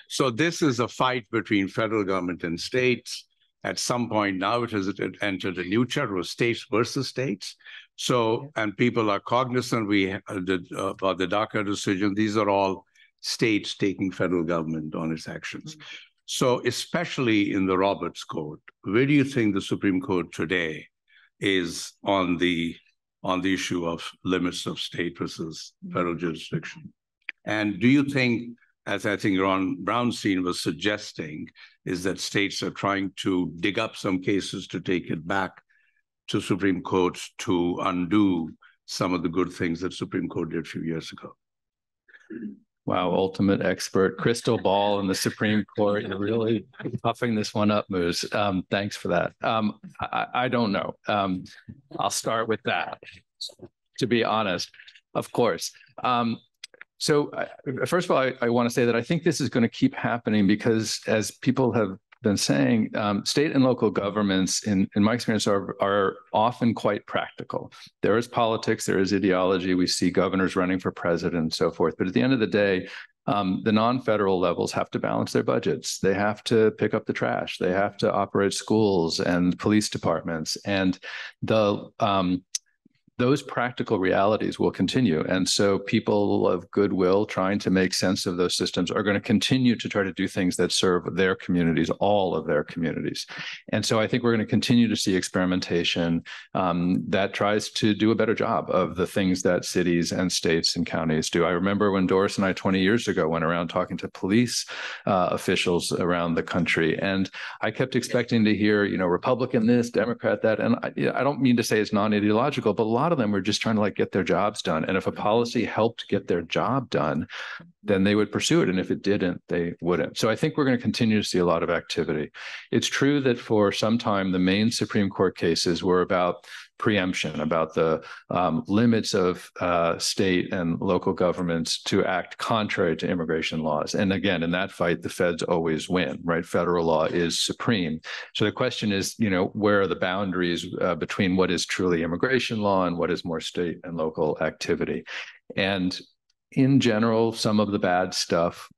So this is a fight between federal government and states. At some point now, it has entered a new chapter of states versus states. So, and people are cognizant about the DACA decision. These are all states taking federal government on its actions. So, especially in the Roberts Court, where do you think the Supreme Court today is on the issue of limits of state versus federal jurisdiction? And do you think, as I think Ron Brownstein was suggesting, is that states are trying to dig up some cases to take it back to Supreme Court to undo some of the good things that Supreme Court did a few years ago? Wow, ultimate expert. Crystal ball in the Supreme Court. You're really puffing this one up, Moose. Thanks for that. I don't know. I'll start with that, to be honest, of course. First of all, I want to say that I think this is going to keep happening because, as people have been saying, state and local governments, in my experience, are often quite practical. There is politics, there is ideology. We see governors running for president and so forth. But at the end of the day, the non-federal levels have to balance their budgets. They have to pick up the trash. They have to operate schools and police departments. And those practical realities will continue. And so people of goodwill trying to make sense of those systems are going to continue to try to do things that serve their communities, all of their communities. And so I think we're going to continue to see experimentation that tries to do a better job of the things that cities and states and counties do. I remember when Doris and I 20 years ago went around talking to police officials around the country. And I kept expecting to hear, you know, Republican this, Democrat that. And I don't mean to say it's non-ideological, but a lot of them were just trying to get their jobs done. And if a policy helped get their job done, then they would pursue it. And if it didn't, they wouldn't. So I think we're going to continue to see a lot of activity. It's true that for some time, the main Supreme Court cases were about preemption, about the limits of state and local governments to act contrary to immigration laws. And again, in that fight, the feds always win, right? Federal law is supreme. So the question is, you know, where are the boundaries between what is truly immigration law and what is more state and local activity? And in general, some of the bad stuff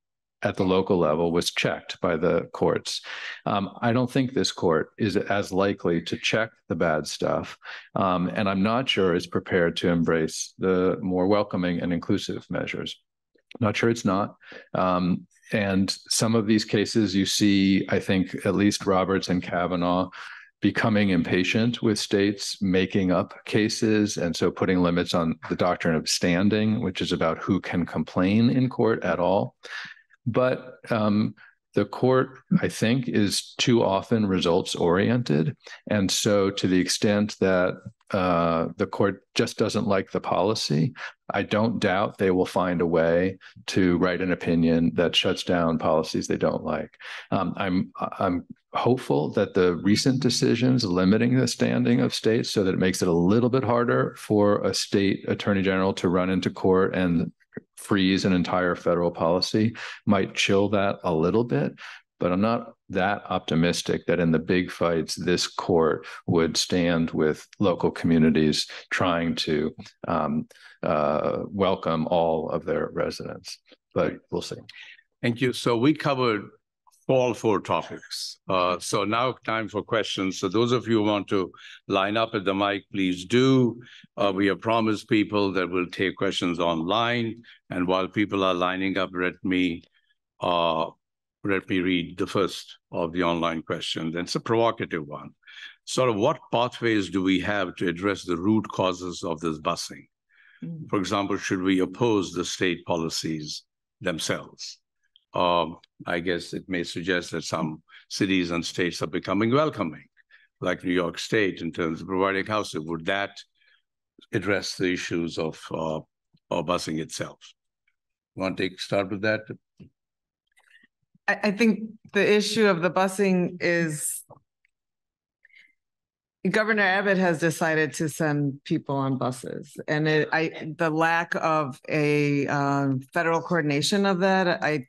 at the local level was checked by the courts. I don't think this court is as likely to check the bad stuff, and I'm not sure it's prepared to embrace the more welcoming and inclusive measures. Not sure it's not. And some of these cases you see, I think, at least Roberts and Kavanaugh becoming impatient with states making up cases, and so putting limits on the doctrine of standing, which is about who can complain in court at all. But the court, I think, is too often results-oriented. And so to the extent that the court just doesn't like the policy, I don't doubt they will find a way to write an opinion that shuts down policies they don't like. I'm hopeful that the recent decisions limiting the standing of states so that it makes it a little bit harder for a state attorney general to run into court and freeze an entire federal policy might chill that a little bit, but I'm not that optimistic that in the big fights, this court would stand with local communities trying to welcome all of their residents, but we'll see. Thank you. So we covered all four topics. So now time for questions. So those of you who want to line up at the mic, please do. We have promised people that we'll take questions online. And while people are lining up, let me read the first of the online questions. It's a provocative one. Sort of what pathways do we have to address the root causes of this busing? For example, should we oppose the state policies themselves? I guess it may suggest that some cities and states are becoming welcoming, like New York State, in terms of providing housing. Would that address the issues of busing itself? Want to start with that? I think the issue of the busing is Governor Abbott has decided to send people on buses, and the lack of a federal coordination of that,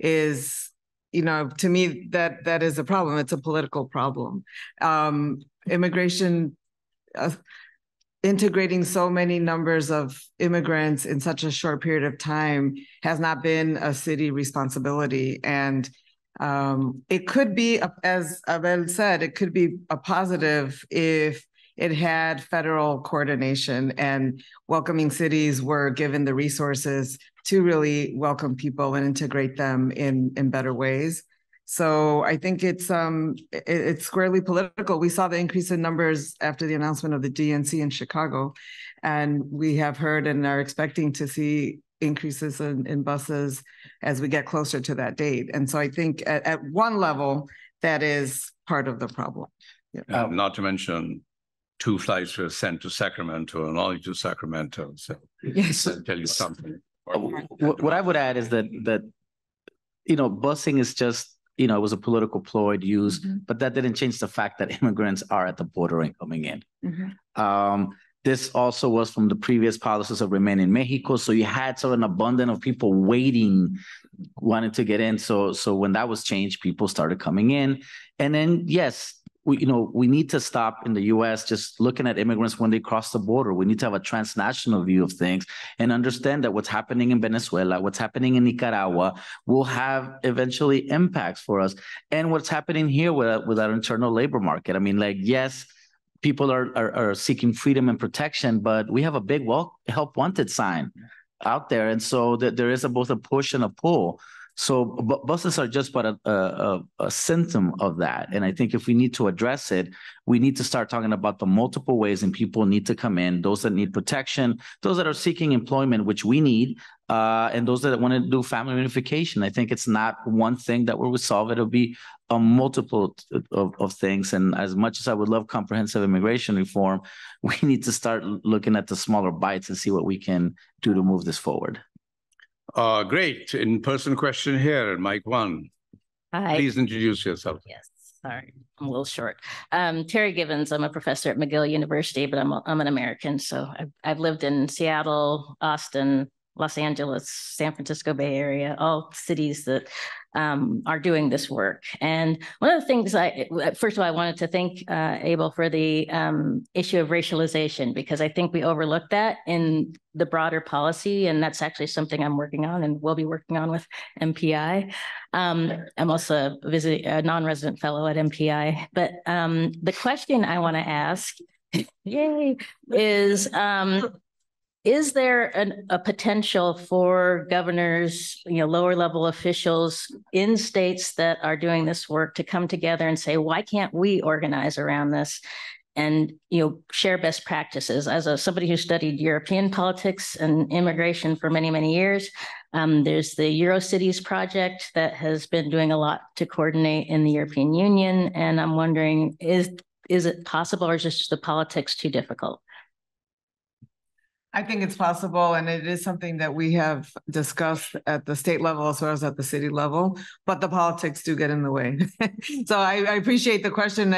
is, you know, to me, that is a problem. It's a political problem. Immigration, integrating so many numbers of immigrants in such a short period of time has not been a city responsibility. And it could be, as Abel said, it could be a positive if it had federal coordination and welcoming cities were given the resources to really welcome people and integrate them in better ways. So I think it's squarely political. We saw the increase in numbers after the announcement of the DNC in Chicago, and we have heard and are expecting to see increases in buses as we get closer to that date. And so I think at one level, that is part of the problem. Yeah. Not to mention, two flights were sent to Sacramento and only to Sacramento. So yes, that'll tell you something. What I would add is that you know, busing is just, you know, it was a political ploy to use, mm-hmm. but that didn't change the fact that immigrants are at the border and coming in. Mm-hmm. This also was from the previous policies of Remain in Mexico. So you had sort of an abundance of people waiting, wanting to get in. So when that was changed, people started coming in. And then, yes, we need to stop in the U.S. just looking at immigrants when they cross the border. We need to have a transnational view of things and understand that what's happening in Venezuela, what's happening in Nicaragua will have eventually impacts for us. And what's happening here with our internal labor market. I mean, like, yes, people are seeking freedom and protection, but we have a big help wanted sign out there. And so there is both a push and a pull. So buses are just but a symptom of that. And I think if we need to address it, we need to start talking about the multiple ways and people need to come in, those that need protection, those that are seeking employment, which we need, and those that want to do family reunification. I think it's not one thing that we would solve. It'll be a multiple of things. And as much as I would love comprehensive immigration reform, we need to start looking at the smaller bites and see what we can do to move this forward. Great. In-person question here, Mike 1. Hi. Please introduce yourself. Yes, sorry, I'm a little short. Terry Givens. I'm a professor at McGill University, but I'm an American. So I've lived in Seattle, Austin, Los Angeles, San Francisco Bay Area, all cities that are doing this work. And one of the things first of all, I wanted to thank Abel for the issue of racialization, because I think we overlooked that in the broader policy. And that's actually something I'm working on and will be working on with MPI. I'm also a non-resident fellow at MPI. But the question I want to ask, yay, is there a potential for governors, lower level officials in states that are doing this work to come together and say, why can't we organize around this and, share best practices? As somebody who studied European politics and immigration for many, many years, there's the Eurocities project that has been doing a lot to coordinate in the European Union. And I'm wondering, is it possible, or is just the politics too difficult? I think it's possible, and it is something that we have discussed at the state level as well as at the city level, but the politics do get in the way. So I appreciate the question,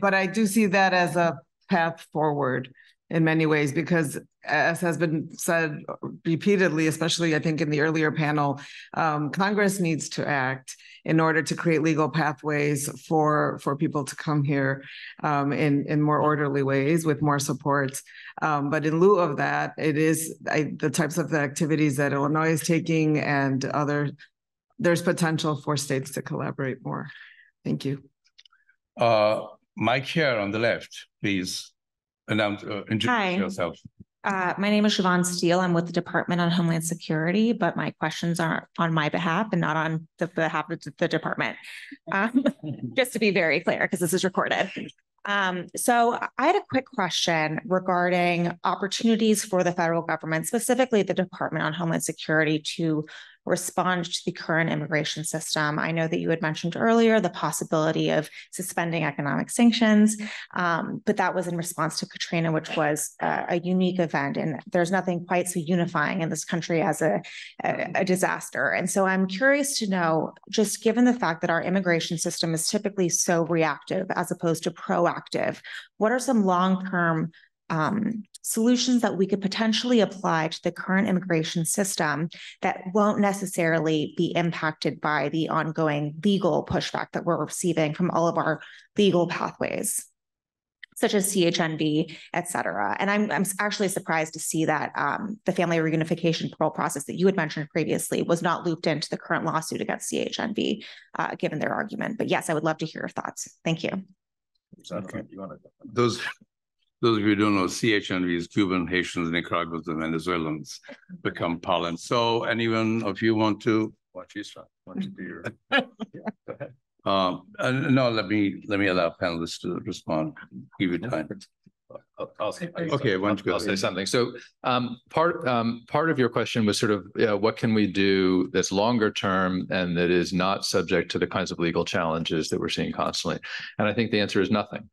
but I do see that as a path forward in many ways, because as has been said repeatedly, especially I think in the earlier panel, Congress needs to act in order to create legal pathways for people to come here in more orderly ways with more supports. But in lieu of that, it is the types of the activities that Illinois is taking and there's potential for states to collaborate more. Thank you. Mike here on the left, please. Introduce yourself. My name is Siobhan Steele. I'm with the Department on Homeland Security, but my questions are on my behalf and not on the behalf of the department, just to be very clear, because this is recorded. So I had a quick question regarding opportunities for the federal government, specifically the Department on Homeland Security, to respond to the current immigration system. I know that you had mentioned earlier the possibility of suspending economic sanctions, but that was in response to Katrina, which was a unique event. And there's nothing quite so unifying in this country as a disaster. And so I'm curious to know, just given the fact that our immigration system is typically so reactive as opposed to proactive, what are some long-term solutions that we could potentially apply to the current immigration system that won't necessarily be impacted by the ongoing legal pushback that we're receiving from all of our legal pathways, such as CHNV, et cetera? And I'm actually surprised to see that the family reunification parole process that you had mentioned previously was not looped into the current lawsuit against CHNV, given their argument. But yes, I would love to hear your thoughts. Thank you. Okay. Those of you who don't know, CHNV is Cuban, Haitians, Nicaraguans, and Venezuelans become parlance. So anyone of you want to watch this? No, let me allow panelists to respond. Give you time. I'll say something. So part of your question was sort of, what can we do that's longer term and that is not subject to the kinds of legal challenges that we're seeing constantly? And I think the answer is nothing.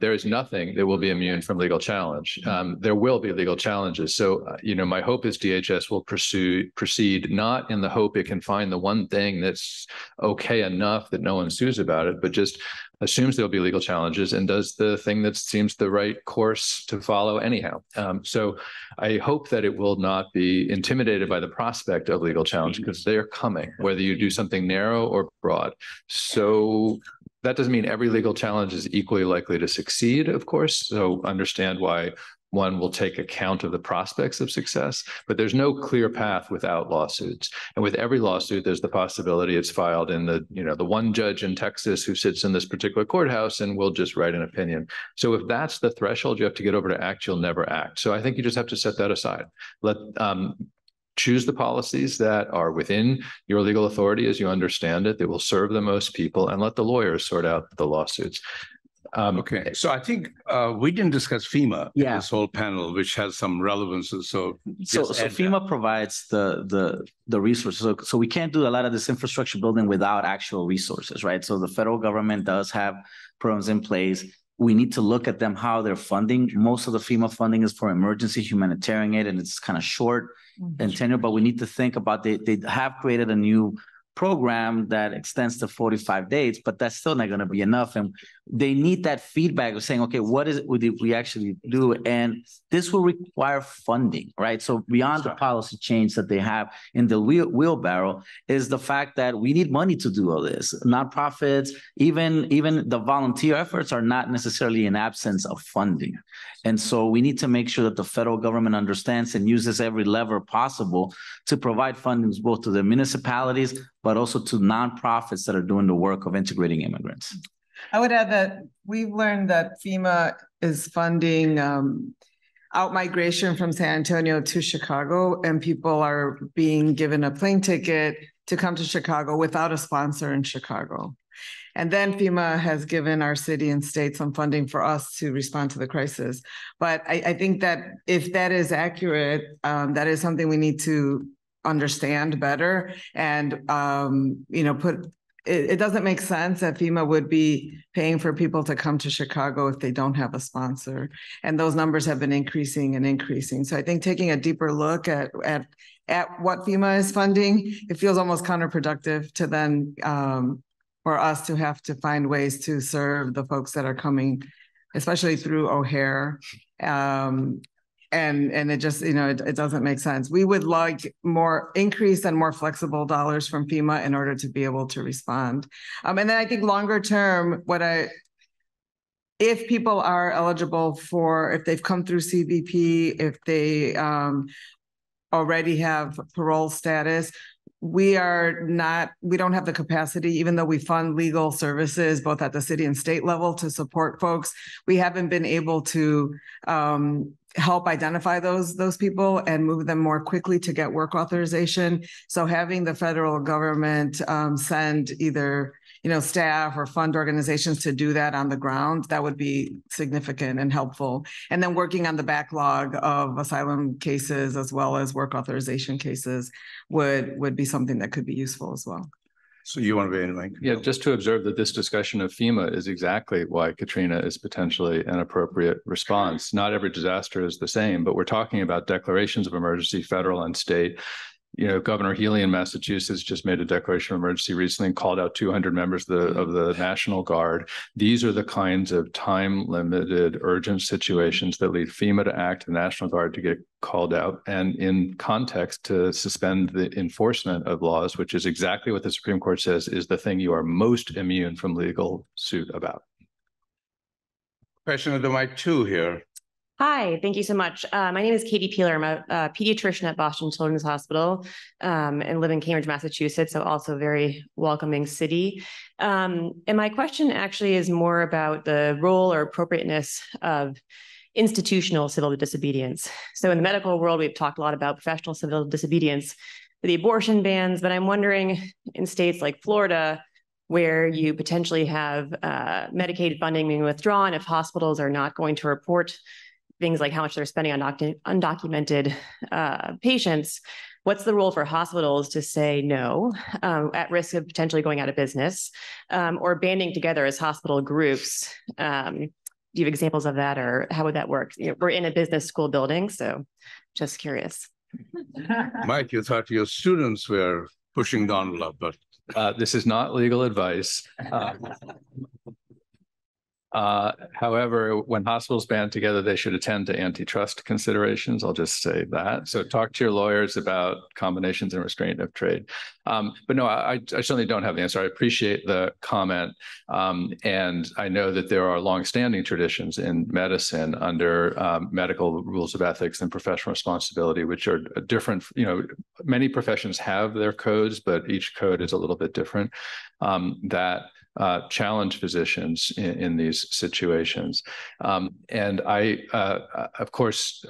There is nothing that will be immune from legal challenge. There will be legal challenges. So, my hope is DHS will proceed not in the hope it can find the one thing that's okay enough that no one sues about it, but just assumes there'll be legal challenges and does the thing that seems the right course to follow anyhow. So I hope that it will not be intimidated by the prospect of legal challenge, because they're coming, whether you do something narrow or broad. So that doesn't mean every legal challenge is equally likely to succeed, of course. So understand why one will take account of the prospects of success, but there's no clear path without lawsuits. And with every lawsuit, there's the possibility it's filed in the, the one judge in Texas who sits in this particular courthouse and will just write an opinion. So if that's the threshold you have to get over to act, you'll never act. So I think you just have to set that aside. Choose the policies that are within your legal authority as you understand it, that will serve the most people, and let the lawyers sort out the lawsuits. Okay, so I think we didn't discuss FEMA in this whole panel, which has some relevance. So FEMA provides the resources. So we can't do a lot of this infrastructure building without actual resources, right? So the federal government does have programs in place. We need to look at them, how they're funding. Most of the FEMA funding is for emergency humanitarian aid, and it's kind of short and tenured, but we need to think about, they have created a new program that extends to 45 days, but that's still not going to be enough. And they need that feedback of saying, okay, what is it we actually do? And this will require funding, right? So beyond the policy change that they have in the wheelbarrow is the fact that we need money to do all this. Nonprofits, even the volunteer efforts are not necessarily in absence of funding. And so we need to make sure that the federal government understands and uses every lever possible to provide fundings both to the municipalities, but also to nonprofits that are doing the work of integrating immigrants. I would add that we've learned that FEMA is funding out-migration from San Antonio to Chicago, and people are being given a plane ticket to come to Chicago without a sponsor in Chicago. And then FEMA has given our city and state some funding for us to respond to the crisis. But I think that if that is accurate, that is something we need to understand better and, it doesn't make sense that FEMA would be paying for people to come to Chicago if they don't have a sponsor. And those numbers have been increasing and increasing. So I think taking a deeper look at what FEMA is funding, it feels almost counterproductive to then for us to have to find ways to serve the folks that are coming, especially through O'Hare. And it just, it doesn't make sense. We would like more increased and more flexible dollars from FEMA in order to be able to respond. And then I think longer term, if people are eligible for, if they've come through CBP, if they already have parole status, we don't have the capacity, even though we fund legal services, both at the city and state level to support folks. We haven't been able to help identify those people and move them more quickly to get work authorization. So having the federal government send either staff or fund organizations to do that on the ground, that would be significant and helpful. And then working on the backlog of asylum cases as well as work authorization cases would be something that could be useful as well. So you want to be in, Mike? Yeah, just to observe that this discussion of FEMA is exactly why Katrina is potentially an appropriate response. Not every disaster is the same, but we're talking about declarations of emergency, federal and state. Governor Healey in Massachusetts just made a declaration of emergency recently and called out 200 members of the National Guard. These are the kinds of time-limited, urgent situations that lead FEMA to act, the National Guard to get called out, and in context to suspend the enforcement of laws, which is exactly what the Supreme Court says is the thing you are most immune from legal suit about. Question of the mic two here. Hi, thank you so much. My name is Katie Peeler. I'm a pediatrician at Boston Children's Hospital and live in Cambridge, Massachusetts, so also a very welcoming city. And my question actually is more about the role or appropriateness of institutional civil disobedience. So in the medical world, we've talked a lot about professional civil disobedience, the abortion bans, but I'm wondering in states like Florida, where you potentially have Medicaid funding being withdrawn if hospitals are not going to report things like how much they're spending on undocumented patients, what's the role for hospitals to say no, at risk of potentially going out of business, or banding together as hospital groups? Do you have examples of that, or how would that work? You know, we're in a business school building, so just curious. Mike, you thought your students were pushing the envelope, but this is not legal advice. However, when hospitals band together, they should attend to antitrust considerations. I'll just say that. So talk to your lawyers about combinations and restraint of trade. But no, I certainly don't have the answer. I appreciate the comment. And I know that there are longstanding traditions in medicine under medical rules of ethics and professional responsibility, which are different. You know, many professions have their codes, but each code is a little bit different. Challenge physicians in these situations. And I, of course,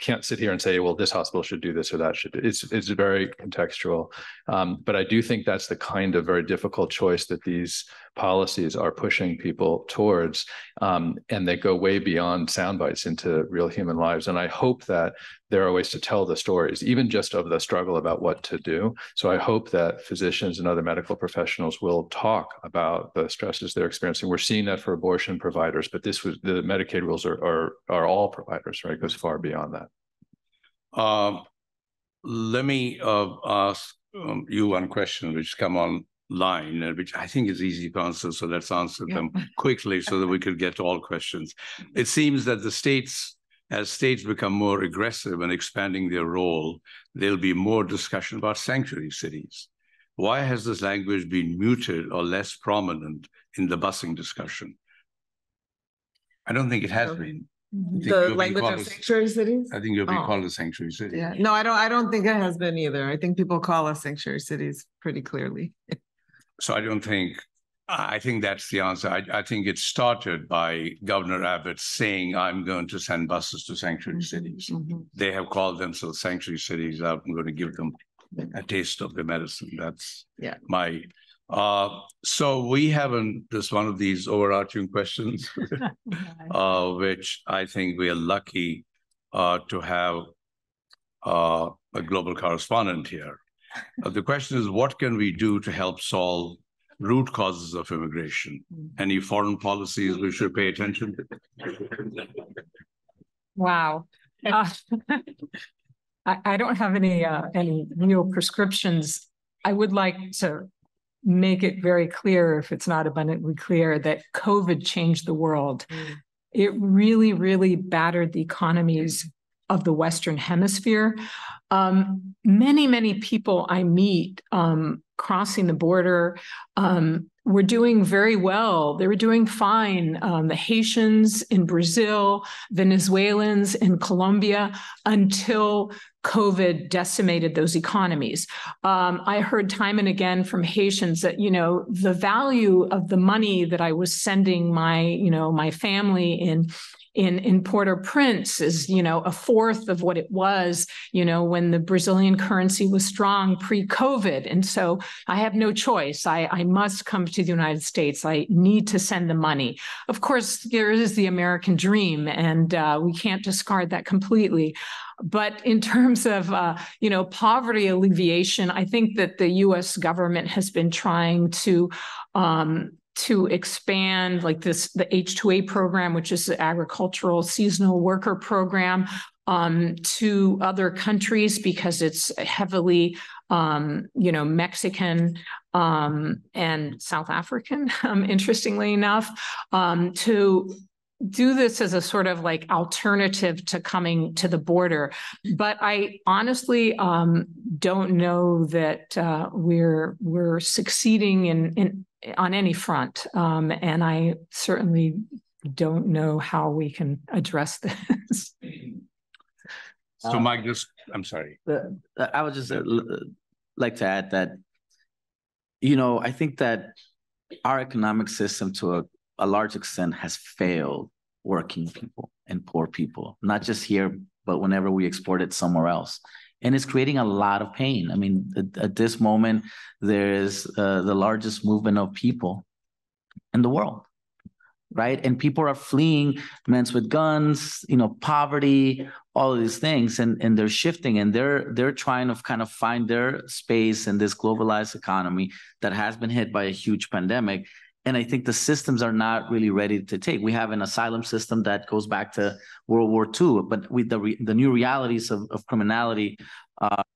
can't sit here and say, well, this hospital should do this or that should do. It's very contextual. But I do think that's the kind of very difficult choice that these policies are pushing people towards. And they go way beyond sound bites into real human lives. And I hope that there are ways to tell the stories, even just of the struggle about what to do. So I hope that physicians and other medical professionals will talk about the stresses they're experiencing. We're seeing that for abortion providers, but this was the Medicaid rules are all providers, right? It goes far beyond that. Let me ask you one question which come online, which I think is easy to answer. So let's answer them quickly so that we could get to all questions. It seems that the states, as states become more aggressive in expanding their role, there'll be more discussion about sanctuary cities. Why has this language been muted or less prominent in the busing discussion? I don't think it has been. The language of sanctuary cities? I think you'll be called a sanctuary city. Yeah. No, I don't think it has been either. I think people call us sanctuary cities pretty clearly. So I think that's the answer. I think it started by Governor Abbott saying, I'm going to send buses to sanctuary cities. They have called themselves sanctuary cities. I'm going to give them a taste of the medicine. That's my... so we haven't, just one of these overarching questions, which I think we are lucky to have a global correspondent here. The question is, what can we do to help solve root causes of immigration? Any foreign policies we should pay attention to? Wow. I don't have any real prescriptions. I would like to make it very clear, if it's not abundantly clear, that COVID changed the world. It really, really battered the economies of the Western Hemisphere. Many, many people I meet crossing the border were doing very well. They were doing fine. The Haitians in Brazil, Venezuelans in Colombia, until COVID decimated those economies. I heard time and again from Haitians that, you know, the value of the money that I was sending my, you know, my family in Port-au-Prince is, you know, a fourth of what it was, you know, when the Brazilian currency was strong pre-COVID. And so I have no choice. I must come to the United States. I need to send the money. Of course, there is the American dream, and we can't discard that completely. But in terms of, you know, poverty alleviation, I think that the U.S. government has been trying to expand, like this, the H-2A program, which is the agricultural seasonal worker program, to other countries, because it's heavily, you know, Mexican and South African, interestingly enough, to do this as a sort of like alternative to coming to the border. But I honestly don't know that we're succeeding in on any front. And I certainly don't know how we can address this. So Mike, just, I'm sorry. I would just like to add that, you know, I think that our economic system to a large extent has failed working people and poor people, not just here, but whenever we export it somewhere else. And it's creating a lot of pain. I mean, at this moment, there is the largest movement of people in the world. right? And people are fleeing men with guns, you know, poverty, all of these things, and they're shifting, and they're trying to kind of find their space in this globalized economy that has been hit by a huge pandemic. And I think the systems are not really ready to take. We have an asylum system that goes back to World War II, but with the new realities of criminality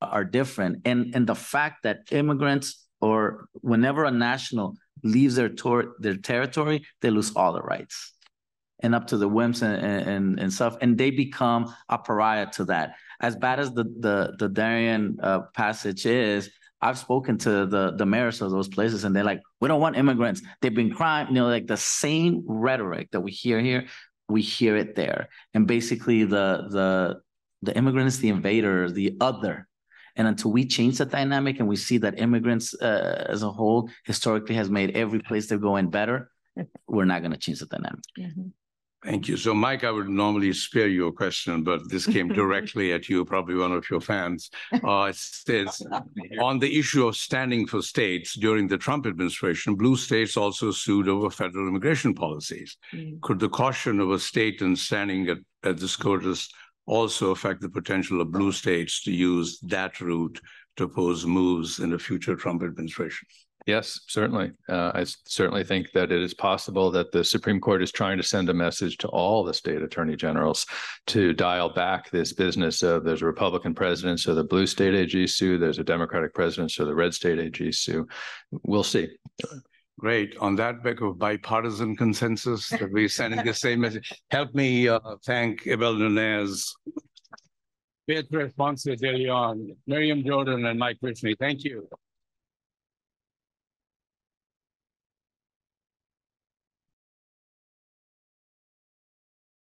are different. And the fact that immigrants, or whenever a national leaves their territory, they lose all their rights and up to the whims and stuff, and they become a pariah to that. As bad as the Darien passage is, I've spoken to the mayors of those places, and they're like, we don't want immigrants. They've been crime, you know, like the same rhetoric that we hear here, we hear it there. And basically the immigrant is the invader, the other. And until we change the dynamic and we see that immigrants as a whole historically has made every place they go in better, we're not going to change the dynamic. Mm-hmm. Thank you. So, Mike, I would normally spare you a question, but this came directly at you, probably one of your fans. It says, on the issue of standing for states during the Trump administration, blue states also sued over federal immigration policies. Mm-hmm. Could the caution of a state in standing at this court's also affect the potential of blue states to use that route to oppose moves in a future Trump administration? Yes, certainly. I certainly think that it is possible that the Supreme Court is trying to send a message to all the state attorney generals to dial back this business of there's a Republican president, so the blue state AG sue, there's a Democratic president, so the red state AG sue. We'll see. Great. On that back of bipartisan consensus that we're sending the same message, help me thank Abel Nuñez, Beatriz Ponce de León, Miriam Jordan, and Mike Wishnie. Thank you.